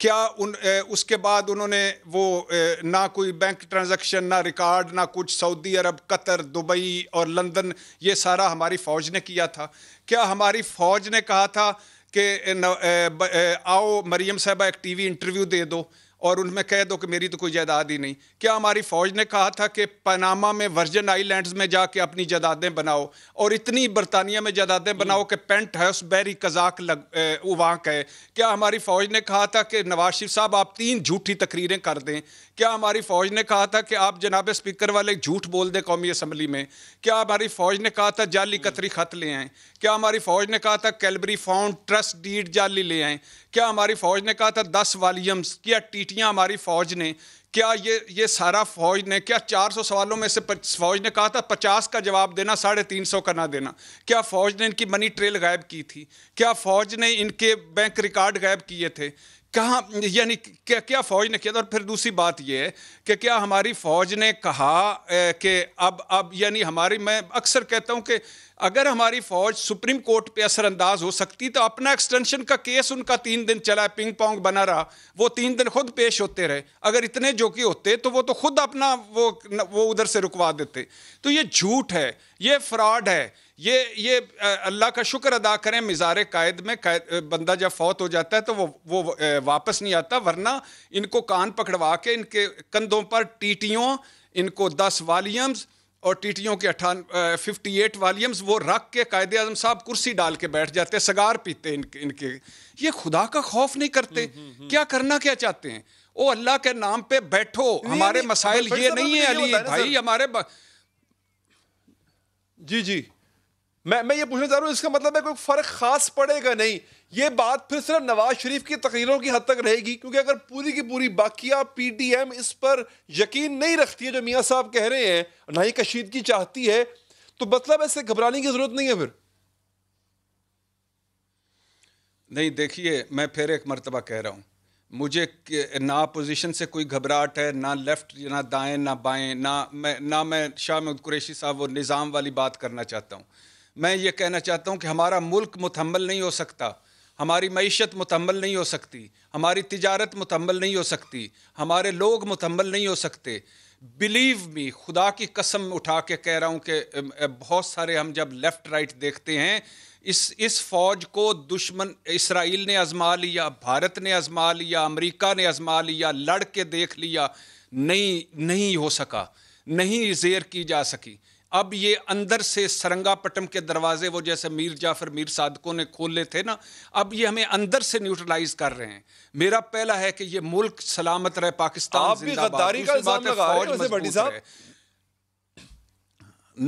क्या उन ए, उसके बाद उन्होंने वो ए, ना कोई बैंक ट्रांजैक्शन, ना रिकॉर्ड, ना कुछ? सऊदी अरब, कतर, दुबई और लंदन, ये सारा हमारी फ़ौज ने किया था। क्या हमारी फ़ौज ने कहा था कि आओ मरियम साहबा एक टीवी इंटरव्यू दे दो और उनमें कह दो कि मेरी तो कोई जायदाद ही नहीं? क्या हमारी फ़ौज ने कहा था कि पनामा में, वर्जिन आइलैंड्स में जाके अपनी जायदादें बनाओ और इतनी बरतानिया में जायदादें बनाओ कि पेंट हाउस बैरी कजाक लग वहाँ कहे? क्या हमारी फ़ौज ने कहा था कि नवाज शरीफ साहब आप तीन झूठी तकरीरें कर दें? क्या हमारी फ़ौज ने कहा था कि आप जनाब स्पीकर वाले झूठ बोल दें कौमी असम्बली में? क्या हमारी फ़ौज ने कहा था जाली कतरी ख़त ले आएँ? क्या हमारी फ़ौज ने कहा था कैलबरी फाउंड ट्रस्ट डीड जाली ले आएँ? क्या हमारी फ़ौज ने कहा था दस वालीम्स? क्या टी हमारी फौज ने, क्या ये ये सारा फौज ने, क्या चार सौ सवालों में से फौज ने कहा था पचास का जवाब देना, साढ़े तीन सौ का ना देना? क्या फौज ने इनकी मनी ट्रेल गायब की थी? क्या फौज ने इनके बैंक रिकॉर्ड गायब किए थे? कहाँ, यानी क्या क्या फ़ौज ने किया था? और फिर दूसरी बात यह है कि क्या हमारी फ़ौज ने कहा कि अब अब यानी हमारी, मैं अक्सर कहता हूँ कि अगर हमारी फ़ौज सुप्रीम कोर्ट पे असरअंदाज हो सकती तो अपना एक्सटेंशन का केस उनका तीन दिन चला, पिंग पोंग बना रहा, वो तीन दिन खुद पेश होते रहे। अगर इतने जोकी होते तो वो तो खुद अपना वो वो उधर से रुकवा देते। तो ये झूठ है, ये फ्रॉड है। ये ये अल्लाह का शुक्र अदा करें, मिज़ारे कायद में कायद, बंदा जब फौत हो जाता है तो वो वो वापस नहीं आता, वरना इनको कान पकड़वा के इनके कंधों पर टीटियों, इनको दस वालीम्स और टीटियों के अठान फिफ्टी एट वालीम्स वो रख के कायदे आज़म साहब कुर्सी डाल के बैठ जाते, सगार पीते इनके इनके ये खुदा का खौफ नहीं करते। क्या करना क्या चाहते हैं? ओ अल्लाह के नाम पे बैठो, हमारे मसाइल ये नहीं है अली भाई, हमारे जी जी मैं मैं ये पूछना चाह रहा हूँ, इसका मतलब है कोई फ़र्क खास पड़ेगा नहीं? ये बात फिर सिर्फ नवाज शरीफ की तकरीरों की हद तक रहेगी, क्योंकि अगर पूरी की पूरी बाकिया पीडीएम इस पर यकीन नहीं रखती है जो मियाँ साहब कह रहे हैं, ना ही कशीदगी चाहती है, तो मतलब ऐसे घबराने की ज़रूरत नहीं है फिर। नहीं, देखिए मैं फिर एक मरतबा कह रहा हूँ, मुझे ना अपोजिशन से कोई घबराहट है, ना लेफ़्ट, ना दाएँ, ना बाएँ, ना मैं ना मैं शाह महमूद कुरैशी साहब वो निज़ाम वाली बात करना चाहता हूँ। मैं ये कहना चाहता हूँ कि हमारा मुल्क मुतहम्मल नहीं हो सकता, हमारी मईशत मुतहम्मल नहीं हो सकती, हमारी तिजारत मुतहम्मल नहीं हो सकती, हमारे लोग मुतहम्मल नहीं हो सकते। बिलीव मी, खुदा की कसम उठा के कह रहा हूँ कि बहुत सारे हम जब लेफ़्ट राइट देखते हैं, इस इस फौज को दुश्मन इसराइल ने आज़मा लिया, भारत ने आज़मा लिया, अमेरिका ने आज़मा लिया, लड़ के देख लिया, नहीं नहीं हो सका, नहीं ज़ेर की जा सकी। अब ये अंदर से सरंगापटम के दरवाजे, वो जैसे मीर जाफ़र मीर सादकों ने खोले थे ना, अब ये हमें अंदर से न्यूट्रलाइज कर रहे हैं। मेरा पहला है कि ये मुल्क सलामत रहे, पाकिस्तान जिंदाबाद।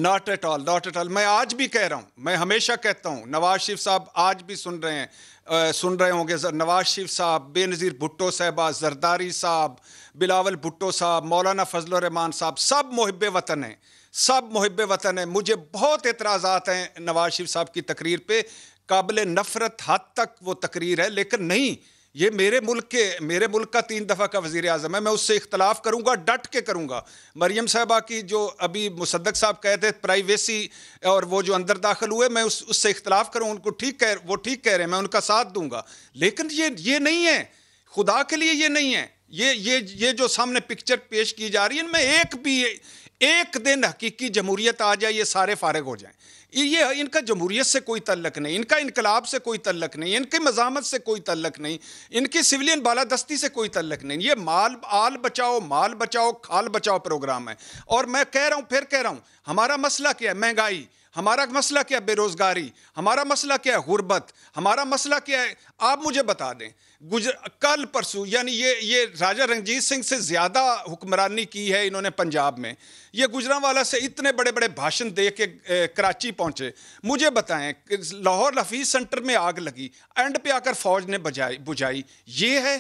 Not at all, not at all. मैं आज भी कह रहा हूँ, मैं हमेशा कहता हूँ, नवाज शरीफ साहब आज भी सुन रहे हैं, आ, सुन रहे होंगे, नवाज शरीफ साहब, बेनज़ीर भुट्टो साहबा, जरदारी साहब, बिलावल भुट्टो साहब, मौलाना फजलुर रहमान साहब, सब मोहब्बे वतन हैं, सब मोहब्बे वतन हैं। मुझे बहुत एतराज़ात हैं नवाज शरीफ साहब की तकरीर पे, काबिल नफ़रत हद तक वो तकरीर है, लेकिन नहीं, ये मेरे मुल्क के मेरे मुल्क का तीन दफ़ा का वज़ीर आज़म है, मैं उससे इख्तलाफ करूँगा, डट के करूँगा। मरीम साहबा की जो अभी मुसद्दक साहब कहे थे प्राइवेसी और वो जो अंदर दाखिल हुए, मैं उस उससे इख्तलाफ करूँ, उनको ठीक कह वो ठीक कह रहे हैं, मैं उनका साथ दूँगा। लेकिन ये ये नहीं है, खुदा के लिए ये नहीं है। ये ये ये जो सामने पिक्चर पेश की जा रही है, इनमें एक भी एक दिन हकीकी जमहूरियत आ जाए, ये सारे फारिग हो जाएं। ये इनका जमहूरियत से कोई तल्लक नहीं, इनका इनकलाब से कोई तल्लक नहीं, इनकी मज़ामत से कोई तल्लक नहीं, इनकी सिविलियन बालादस्ती से कोई तल्लक नहीं। ये माल आल बचाओ माल बचाओ खाल बचाओ प्रोग्राम है। और मैं कह रहा हूँ, फिर कह रहा हूँ, हमारा मसला क्या है? महंगाई। हमारा मसला क्या है? बेरोज़गारी। हमारा मसला क्या है? गुर्बत। हमारा मसला क्या है? आप मुझे बता दें, गुजर कल परसों यानी ये ये राजा रंजीत सिंह से ज़्यादा हुक्मरानी की है इन्होंने पंजाब में। ये गुजरांवाला से इतने बड़े बड़े भाषण दे के कराची पहुँचे। मुझे बताएं, लाहौर हफीज़ सेंटर में आग लगी, एंड पे आकर फ़ौज ने बजाई बुझाई। ये है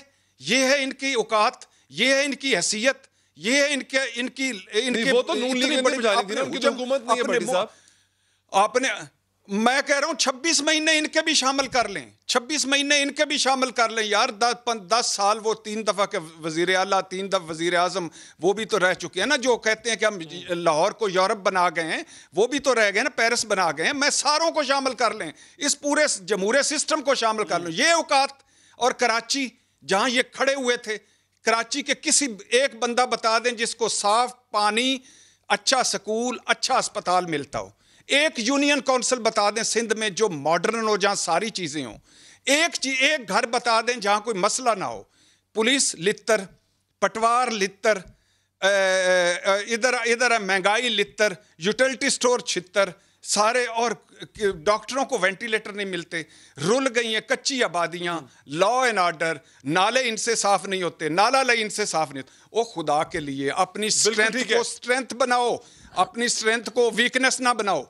ये है इनकी औकात, ये है इनकी हैसियत, ये है इनके इनकी इनकी आपने मैं कह रहा हूं छब्बीस महीने इनके भी शामिल कर लें, छब्बीस महीने इनके भी शामिल कर लें यार। दस दस साल वो तीन दफ़ा के वज़ीर आला, तीन दफ़ा वज़ीर आज़म, वो भी तो रह चुके हैं ना। जो कहते हैं कि हम लाहौर को यूरोप बना गए हैं, वो भी तो रह गए ना, पेरिस बना गए हैं। मैं सारों को शामिल कर लें, इस पूरे जमहूरिया सिस्टम को शामिल कर लें। ये औकात। और कराची जहाँ ये खड़े हुए थे, कराची के किसी एक बंदा बता दें जिसको साफ पानी, अच्छा स्कूल, अच्छा अस्पताल मिलता हो। एक यूनियन काउंसिल बता दें सिंध में जो मॉडर्न हो, जहाँ सारी चीज़ें हों। एक एक घर बता दें जहाँ कोई मसला ना हो। पुलिस लित्तर, पटवार लित्तर, इधर इधर महंगाई लित्तर, यूटिलिटी स्टोर छित्तर सारे, और डॉक्टरों को वेंटिलेटर नहीं मिलते। रुल गई हैं कच्ची आबादियाँ, लॉ एंड ऑर्डर, नाले इनसे साफ़ नहीं होते, नाला लाइन इनसे साफ़ नहीं होते। ओ खुदा के लिए, अपनी स्ट्रेंथ को स्ट्रेंथ बनाओ, अपनी स्ट्रेंथ को वीकनेस ना बनाओ।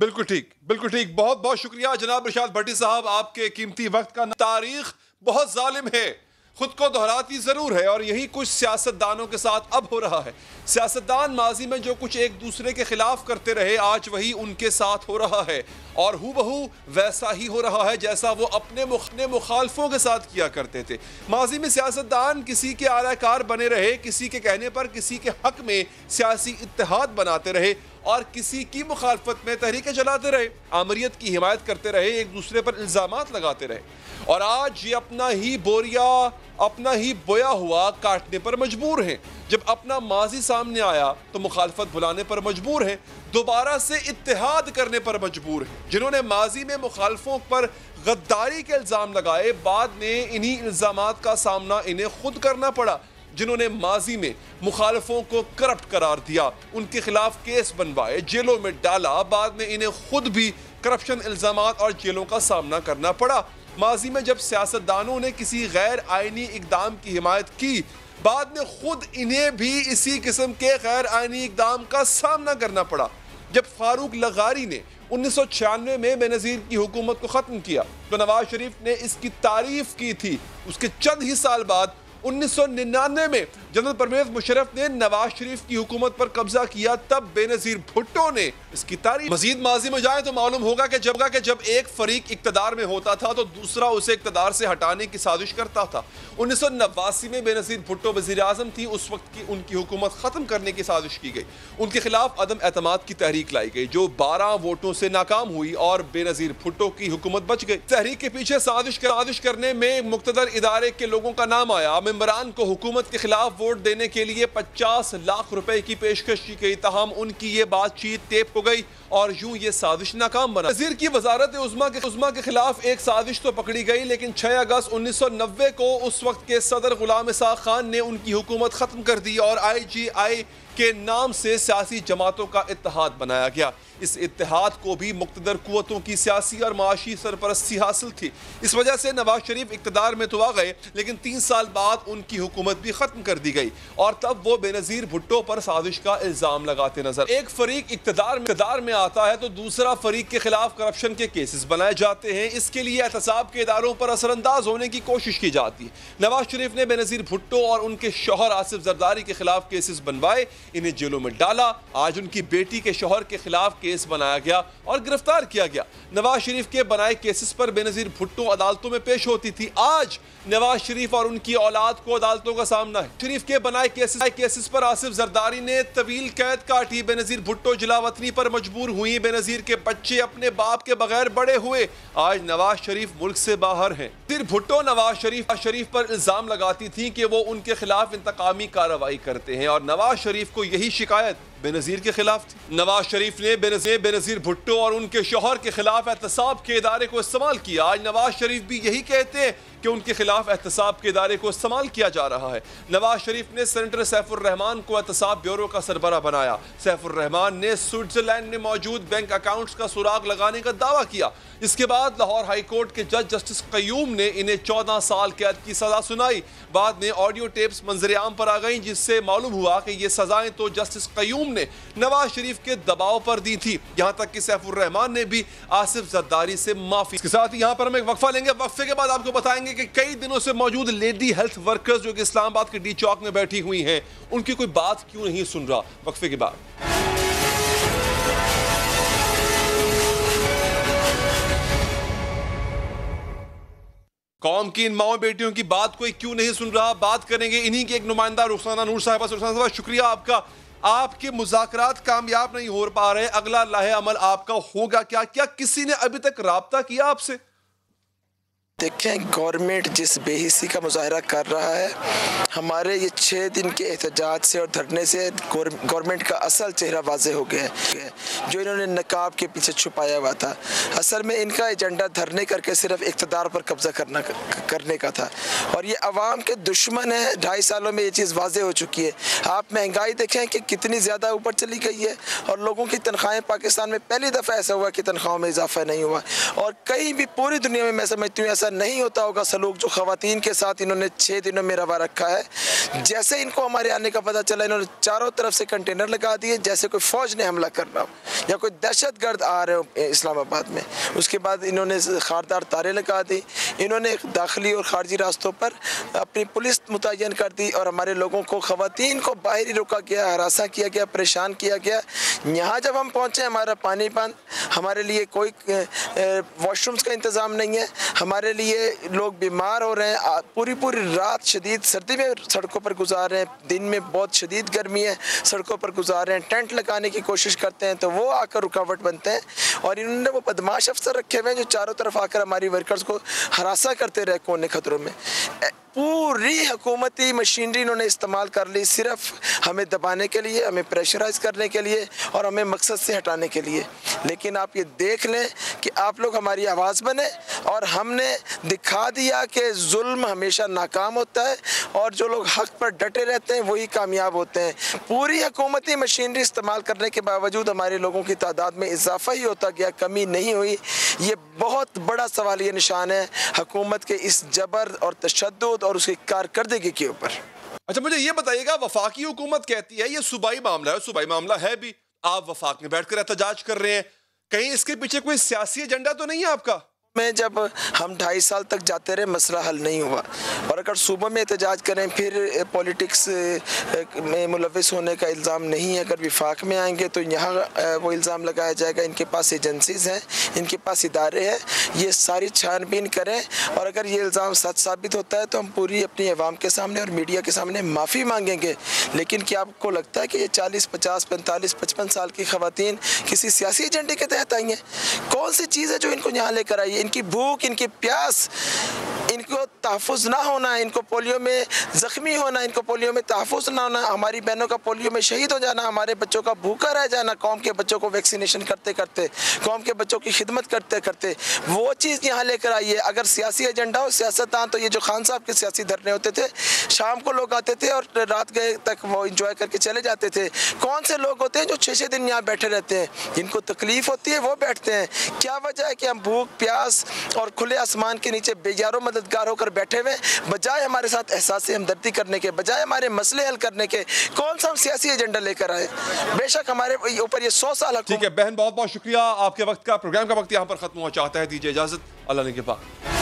बिल्कुल ठीक, बिल्कुल ठीक। बहुत बहुत शुक्रिया जनाब इरशाद भट्टी साहब, आपके कीमती वक्त का। तारीख बहुत जालिम है, खुद को दोहराती ज़रूर है, और यही कुछ सियासतदानों के साथ अब हो रहा है। सियासतदान माजी में जो कुछ एक दूसरे के खिलाफ करते रहे, आज वही उनके साथ हो रहा है, और हूबहू वैसा ही हो रहा है जैसा वो अपने मुखने मुखालफों के साथ किया करते थे। माजी में सियासतदान किसी के आलाकार बने रहे, किसी के कहने पर किसी के हक में सियासी इत्तेहाद बनाते रहे, और किसी की मुखालफत में तहरीकें चलाते रहे, आमरीत की हिमायत करते रहे, एक दूसरे पर इल्ज़ामात लगाते रहे। और आज ये अपना ही बोरिया, अपना ही बोया हुआ काटने पर मजबूर हैं। जब अपना माजी सामने आया तो मुखालफत भुलाने पर मजबूर हैं, दोबारा से इत्तेहाद करने पर मजबूर हैं। जिन्होंने माजी में मुखालफों पर गद्दारी के इल्ज़ाम लगाए, बाद में इन्हीं इल्ज़ामात का सामना इन्हें खुद करना पड़ा। जिन्होंने माजी में मुखालफों को करप्ट करार दिया, उनके खिलाफ केस बनवाए, जेलों में डाला, बाद में इन्हें खुद भी करप्शन इल्ज़ामात और जेलों का सामना करना पड़ा। माजी में जब सियासतदानों ने किसी गैर आइनी इकदाम की हिमायत की, बाद में खुद इन्हें भी इसी किस्म के गैर आइनी इकदाम का सामना करना पड़ा। जब फारूक लगारी ने उन्नीस सौ छियानवे में बेनज़ीर की हुकूमत को ख़त्म किया तो नवाज शरीफ ने इसकी तारीफ की थी। उसके चंद ही साल बाद उन्नीस सौ निन्यानवे में जनरल परवेज मुशर्रफ ने नवाज शरीफ की हुकूमत पर कब्जा किया, तब बेनज़ीर भुट्टो ने इसकी तारीफ। मजीद माजी में जाए तो मालूम होगा कि जब कि जब एक फरीक इकतदार में होता था तो दूसरा उसे इकतदार से हटाने की साजिश करता था। उन्नीस सौ नवासी में बेनज़ीर भुट्टो वज़ीर आज़म थी, उस वक्त की उनकी हुकूमत ख़त्म करने की साजिश की गई। उनके खिलाफ अदम एतमाद की तहरीक लाई गई, जो बारह वोटों से नाकाम हुई और बेनज़ीर भुट्टो की हुकूमत बच गई। तहरीक के पीछे साजिश साजिश करने में मुक्तदर इदारे के लोगों का नाम आया। मेंबरान को हुकूमत के खिलाफ वोट देने के लिए पचास लाख रुपए की पेशकश की गई, तहम उनकी ये बातचीत टेप हो गई और यूं ये साजिश नाकाम बना। वज़ीर की वज़ारत उज़्मा के उज़्मा के खिलाफ एक साजिश तो पकड़ी गई, लेकिन छह अगस्त उन्नीस सौ नब्बे को उस वक्त के सदर गुलाम इसा खान ने उनकी हुकूमत ख़त्म कर दी और आई जी आई के नाम से सियासी जमातों का इत्तेहाद बनाया गया। इस इत्तेहाद को भी मुक़्तदर कुव्वतों की सियासी और माशी सरपरस्ती हासिल थी। इस वजह से नवाज शरीफ इक़्तदार में तो आ गए, लेकिन तीन साल बाद उनकी हुकूमत भी ख़त्म कर दी गई और तब वो बेनज़ीर भुट्टो पर साजिश का इल्ज़ाम लगाते नजर। एक फरीक इक़्तदार में इक़्तदार में आता है तो दूसरा फरीक के खिलाफ करप्शन के केसेस बनाए जाते हैं। इसके लिए एहतसाब के इदारों पर असरअंदाज होने की कोशिश की जाती है। नवाज शरीफ ने बेनज़ीर भुट्टो और उनके शौहर आसिफ जरदारी के खिलाफ केसेस बनवाए। इन्हें जेलों में डाला। आज उनकी बेटी के शोहर के खिलाफ केस बनाया गया और गिरफ्तार किया गया। नवाज शरीफ के बनाए केसेस पर बेनज़ीर भुट्टो अदालतों में पेश होती थी। आज नवाज शरीफ और उनकी औलाद को अदालतों का सामना है। शरीफ के बनाए केसेस, केसेस पर आसिफ जरदारी ने तवील कैद काटी। बेनज़ीर भुट्टो जिलावतनी पर मजबूर हुई। बेनज़ीर के बच्चे अपने बाप के बगैर बड़े हुए। आज नवाज शरीफ मुल्क से बाहर हैं। फिर भुट्टो नवाज शरीफ शरीफ पर इल्जाम लगाती थी कि वो उनके खिलाफ इंतकामी कार्रवाई करते हैं और नवाज शरीफ को यही शिकायत बेनज़ीर के खिलाफ थी। नवाज शरीफ ने बेनज़ीर भुट्टो और उनके शोहर के खिलाफ एहतसाब के इदारे को इस्तेमाल किया। आज नवाज शरीफ भी यही कहते हैं कि उनके खिलाफ एहतसाब के इदारे को इस्तेमाल किया जा रहा है। नवाज शरीफ ने सेनेटर सैफुर रहमान को एहतसाब ब्यूरो का सरबराह बनाया। सैफुर रहमान ने स्विट्जरलैंड में मौजूद बैंक अकाउंट्स का सुराग लगाने का दावा किया। इसके बाद लाहौर हाई कोर्ट के जज जस्टिस कयूम ने इन्हें चौदह साल कैद की सजा सुनाई। बाद में ऑडियो टेप्स मंजर आम पर आ गई जिससे मालूम हुआ कि ये सजाएं तो जस्टिस कयूम ने नवाज शरीफ के दबाव पर दी थी। यहां तक कि सैफुर रहमान ने भी आसिफ जरदारी से माफी। इसके साथ ही यहां पर हम एक वक्फा लेंगे। वक्फे के बाद आपको बताएंगे कि कई दिनों से मौजूद लेडी हेल्थ वर्कर्स जो कि इस्लामाबाद के डी चौक में बैठी हुई हैं, उनकी कोई बात क्यों नहीं सुन रहा। वक्फे के बाद कौम की इन माओ बेटियों की बात कोई क्यों नहीं सुन रहा, बात करेंगे इन्हीं के एक नुमाइंदा रुखसाना नूर साहिबा। रुखसाना साहिबा, शुक्रिया आपका। आपके मुज़ाकरात कामयाब नहीं हो पा रहे, अगला लाहे अमल आपका होगा क्या? क्या किसी ने अभी तक राब्ता किया आपसे? देखें, गवर्नमेंट जिस बेहिसी का मुजाहरा कर रहा है, हमारे ये छः दिन के एहतजाज से और धरने से गवर्नमेंट का असल चेहरा वाजे हो गया है जो इन्होंने नकाब के पीछे छुपाया हुआ था। असल में इनका एजेंडा धरने करके सिर्फ इक़्तिदार पर कब्जा करना करने का था और ये आवाम के दुश्मन है। ढाई सालों में ये चीज़ वाजे हो चुकी है। आप महंगाई देखें कि कितनी ज़्यादा ऊपर चली गई है और लोगों की तनख्वाहें, पाकिस्तान में पहली दफ़ा ऐसा हुआ कि तनख्वाहों में इजाफा नहीं हुआ और कहीं भी पूरी दुनिया में मैं समझती हूँ ऐसा नहीं होता होगा सलूक जो खवातीन के साथ इन्होंने छः दिनों में रवा रखा है। जैसे इनको हमारे आने का पता चला, इन्होंने चारों तरफ से कंटेनर लगा दिए जैसे कोई फौज ने हमला करना हो या कोई दहशतगर्द आ रहे हो इस्लामाबाद में। उसके बाद इन्होंने खारदार तारें लगा दी। इन्होंने दाखिली और खारजी रास्तों पर अपनी पुलिस मुतयन कर दी और हमारे लोगों को, खवातीन को बाहर ही रोका गया, हरासा किया गया, परेशान किया गया। यहाँ जब हम पहुँचे हमारा पानी बंद, हमारे लिए कोई वॉशरूम्स का इंतज़ाम नहीं है, हमारे ये लोग बीमार हो रहे हैं, पूरी पूरी रात शदीद सर्दी में सड़कों पर गुजार रहे हैं, दिन में बहुत शदीद गर्मी है, सड़कों पर गुजार रहे हैं, टेंट लगाने की कोशिश करते हैं तो वो आकर रुकावट बनते हैं। और इन्होंने वो बदमाश अफसर रखे हुए हैं जो चारों तरफ आकर हमारी वर्कर्स को हरासा करते रहे। कोने खतरों में पूरी हुकूमती मशीनरी इन्होंने इस्तेमाल कर ली सिर्फ हमें दबाने के लिए, हमें प्रेशराइज करने के लिए और हमें मकसद से हटाने के लिए। लेकिन आप ये देख लें कि आप लोग हमारी आवाज़ बने और हमने दिखा दिया कि जुल्म हमेशा नाकाम होता है और जो लोग हक पर डटे रहते हैं वही कामयाब होते हैं। पूरी हुकूमती मशीनरी इस्तेमाल करने के बावजूद हमारे लोगों की तादाद में इजाफा ही होता गया, कमी नहीं हुई। ये बहुत बड़ा सवालिया निशान है हुकूमत के इस जबर और तशद्दुद और उसकी कारकर्दगी के ऊपर। अच्छा, मुझे ये बताइएगा, वफाकी हुकूमत कहती है ये सूबाई मामला है, सूबाई मामला है भी, आप वफाक में बैठकर एहतजाज कर रहे हैं, कहीं इसके पीछे कोई सियासी एजेंडा तो नहीं है आपका? में जब हम ढाई साल तक जाते रहे मसला हल नहीं हुआ और अगर सूबों में एहतजाज करें फिर पॉलिटिक्स में मुलविस होने का इल्ज़ाम नहीं है। अगर विफाक में आएंगे तो यहाँ वो इल्ज़ाम लगाया जाएगा। इनके पास एजेंसीज हैं, इनके पास इदारे हैं, ये सारी छानबीन करें और अगर ये इल्ज़ाम सच साबित होता है तो हम पूरी अपनी आवाम के सामने और मीडिया के सामने माफ़ी मांगेंगे। लेकिन क्या आपको लगता है कि ये चालीस पचास पैंतालीस पचपन साल की ख़वातीन किसी सियासी एजेंडे के तहत आई हैं? कौन सी चीज़ है जो इनको यहाँ लेकर आई है? इनकी भूख, इनकी प्यास, इनको तहफ़ुज़ ना होना, इनको पोलियो में ज़ख्मी होना, इनको पोलियो में तहफ़ुज़ ना होना, हमारी बहनों का पोलियो में शहीद हो जाना, हमारे बच्चों का भूखा रह जाना, कौम के बच्चों को वैक्सीनेशन करते करते, कौम के बच्चों की खिदमत करते करते, वो चीज़ यहाँ लेकर आई है। अगर सियासी एजेंडा हो, सियासतदान, तो ये जो खान साहब के सियासी धरने होते थे, शाम को लोग आते थे और रात गए तक वो इंजॉय करके चले जाते थे। कौन से लोग होते हैं जो छः छः दिन यहाँ बैठे रहते हैं? जिनको तकलीफ़ होती है वो बैठते हैं। क्या वजह है कि हम भूख, प्यास और खुले आसमान के नीचे बेजारों मददगार होकर बैठे हुए, बजाय हमारे साथ एहसास हमदर्दी करने के, बजाय हमारे मसले हल करने के, कौन सा हम सियासी एजेंडा लेकर आए? बेशक हमारे ऊपर ये सौ साल। ठीक है बहन, बहुत बहुत शुक्रिया आपके वक्त का। प्रोग्राम का वक्त यहाँ पर खत्म हुआ, चाहता है दीजिए इजाजत, अल्लाह ने के पाक।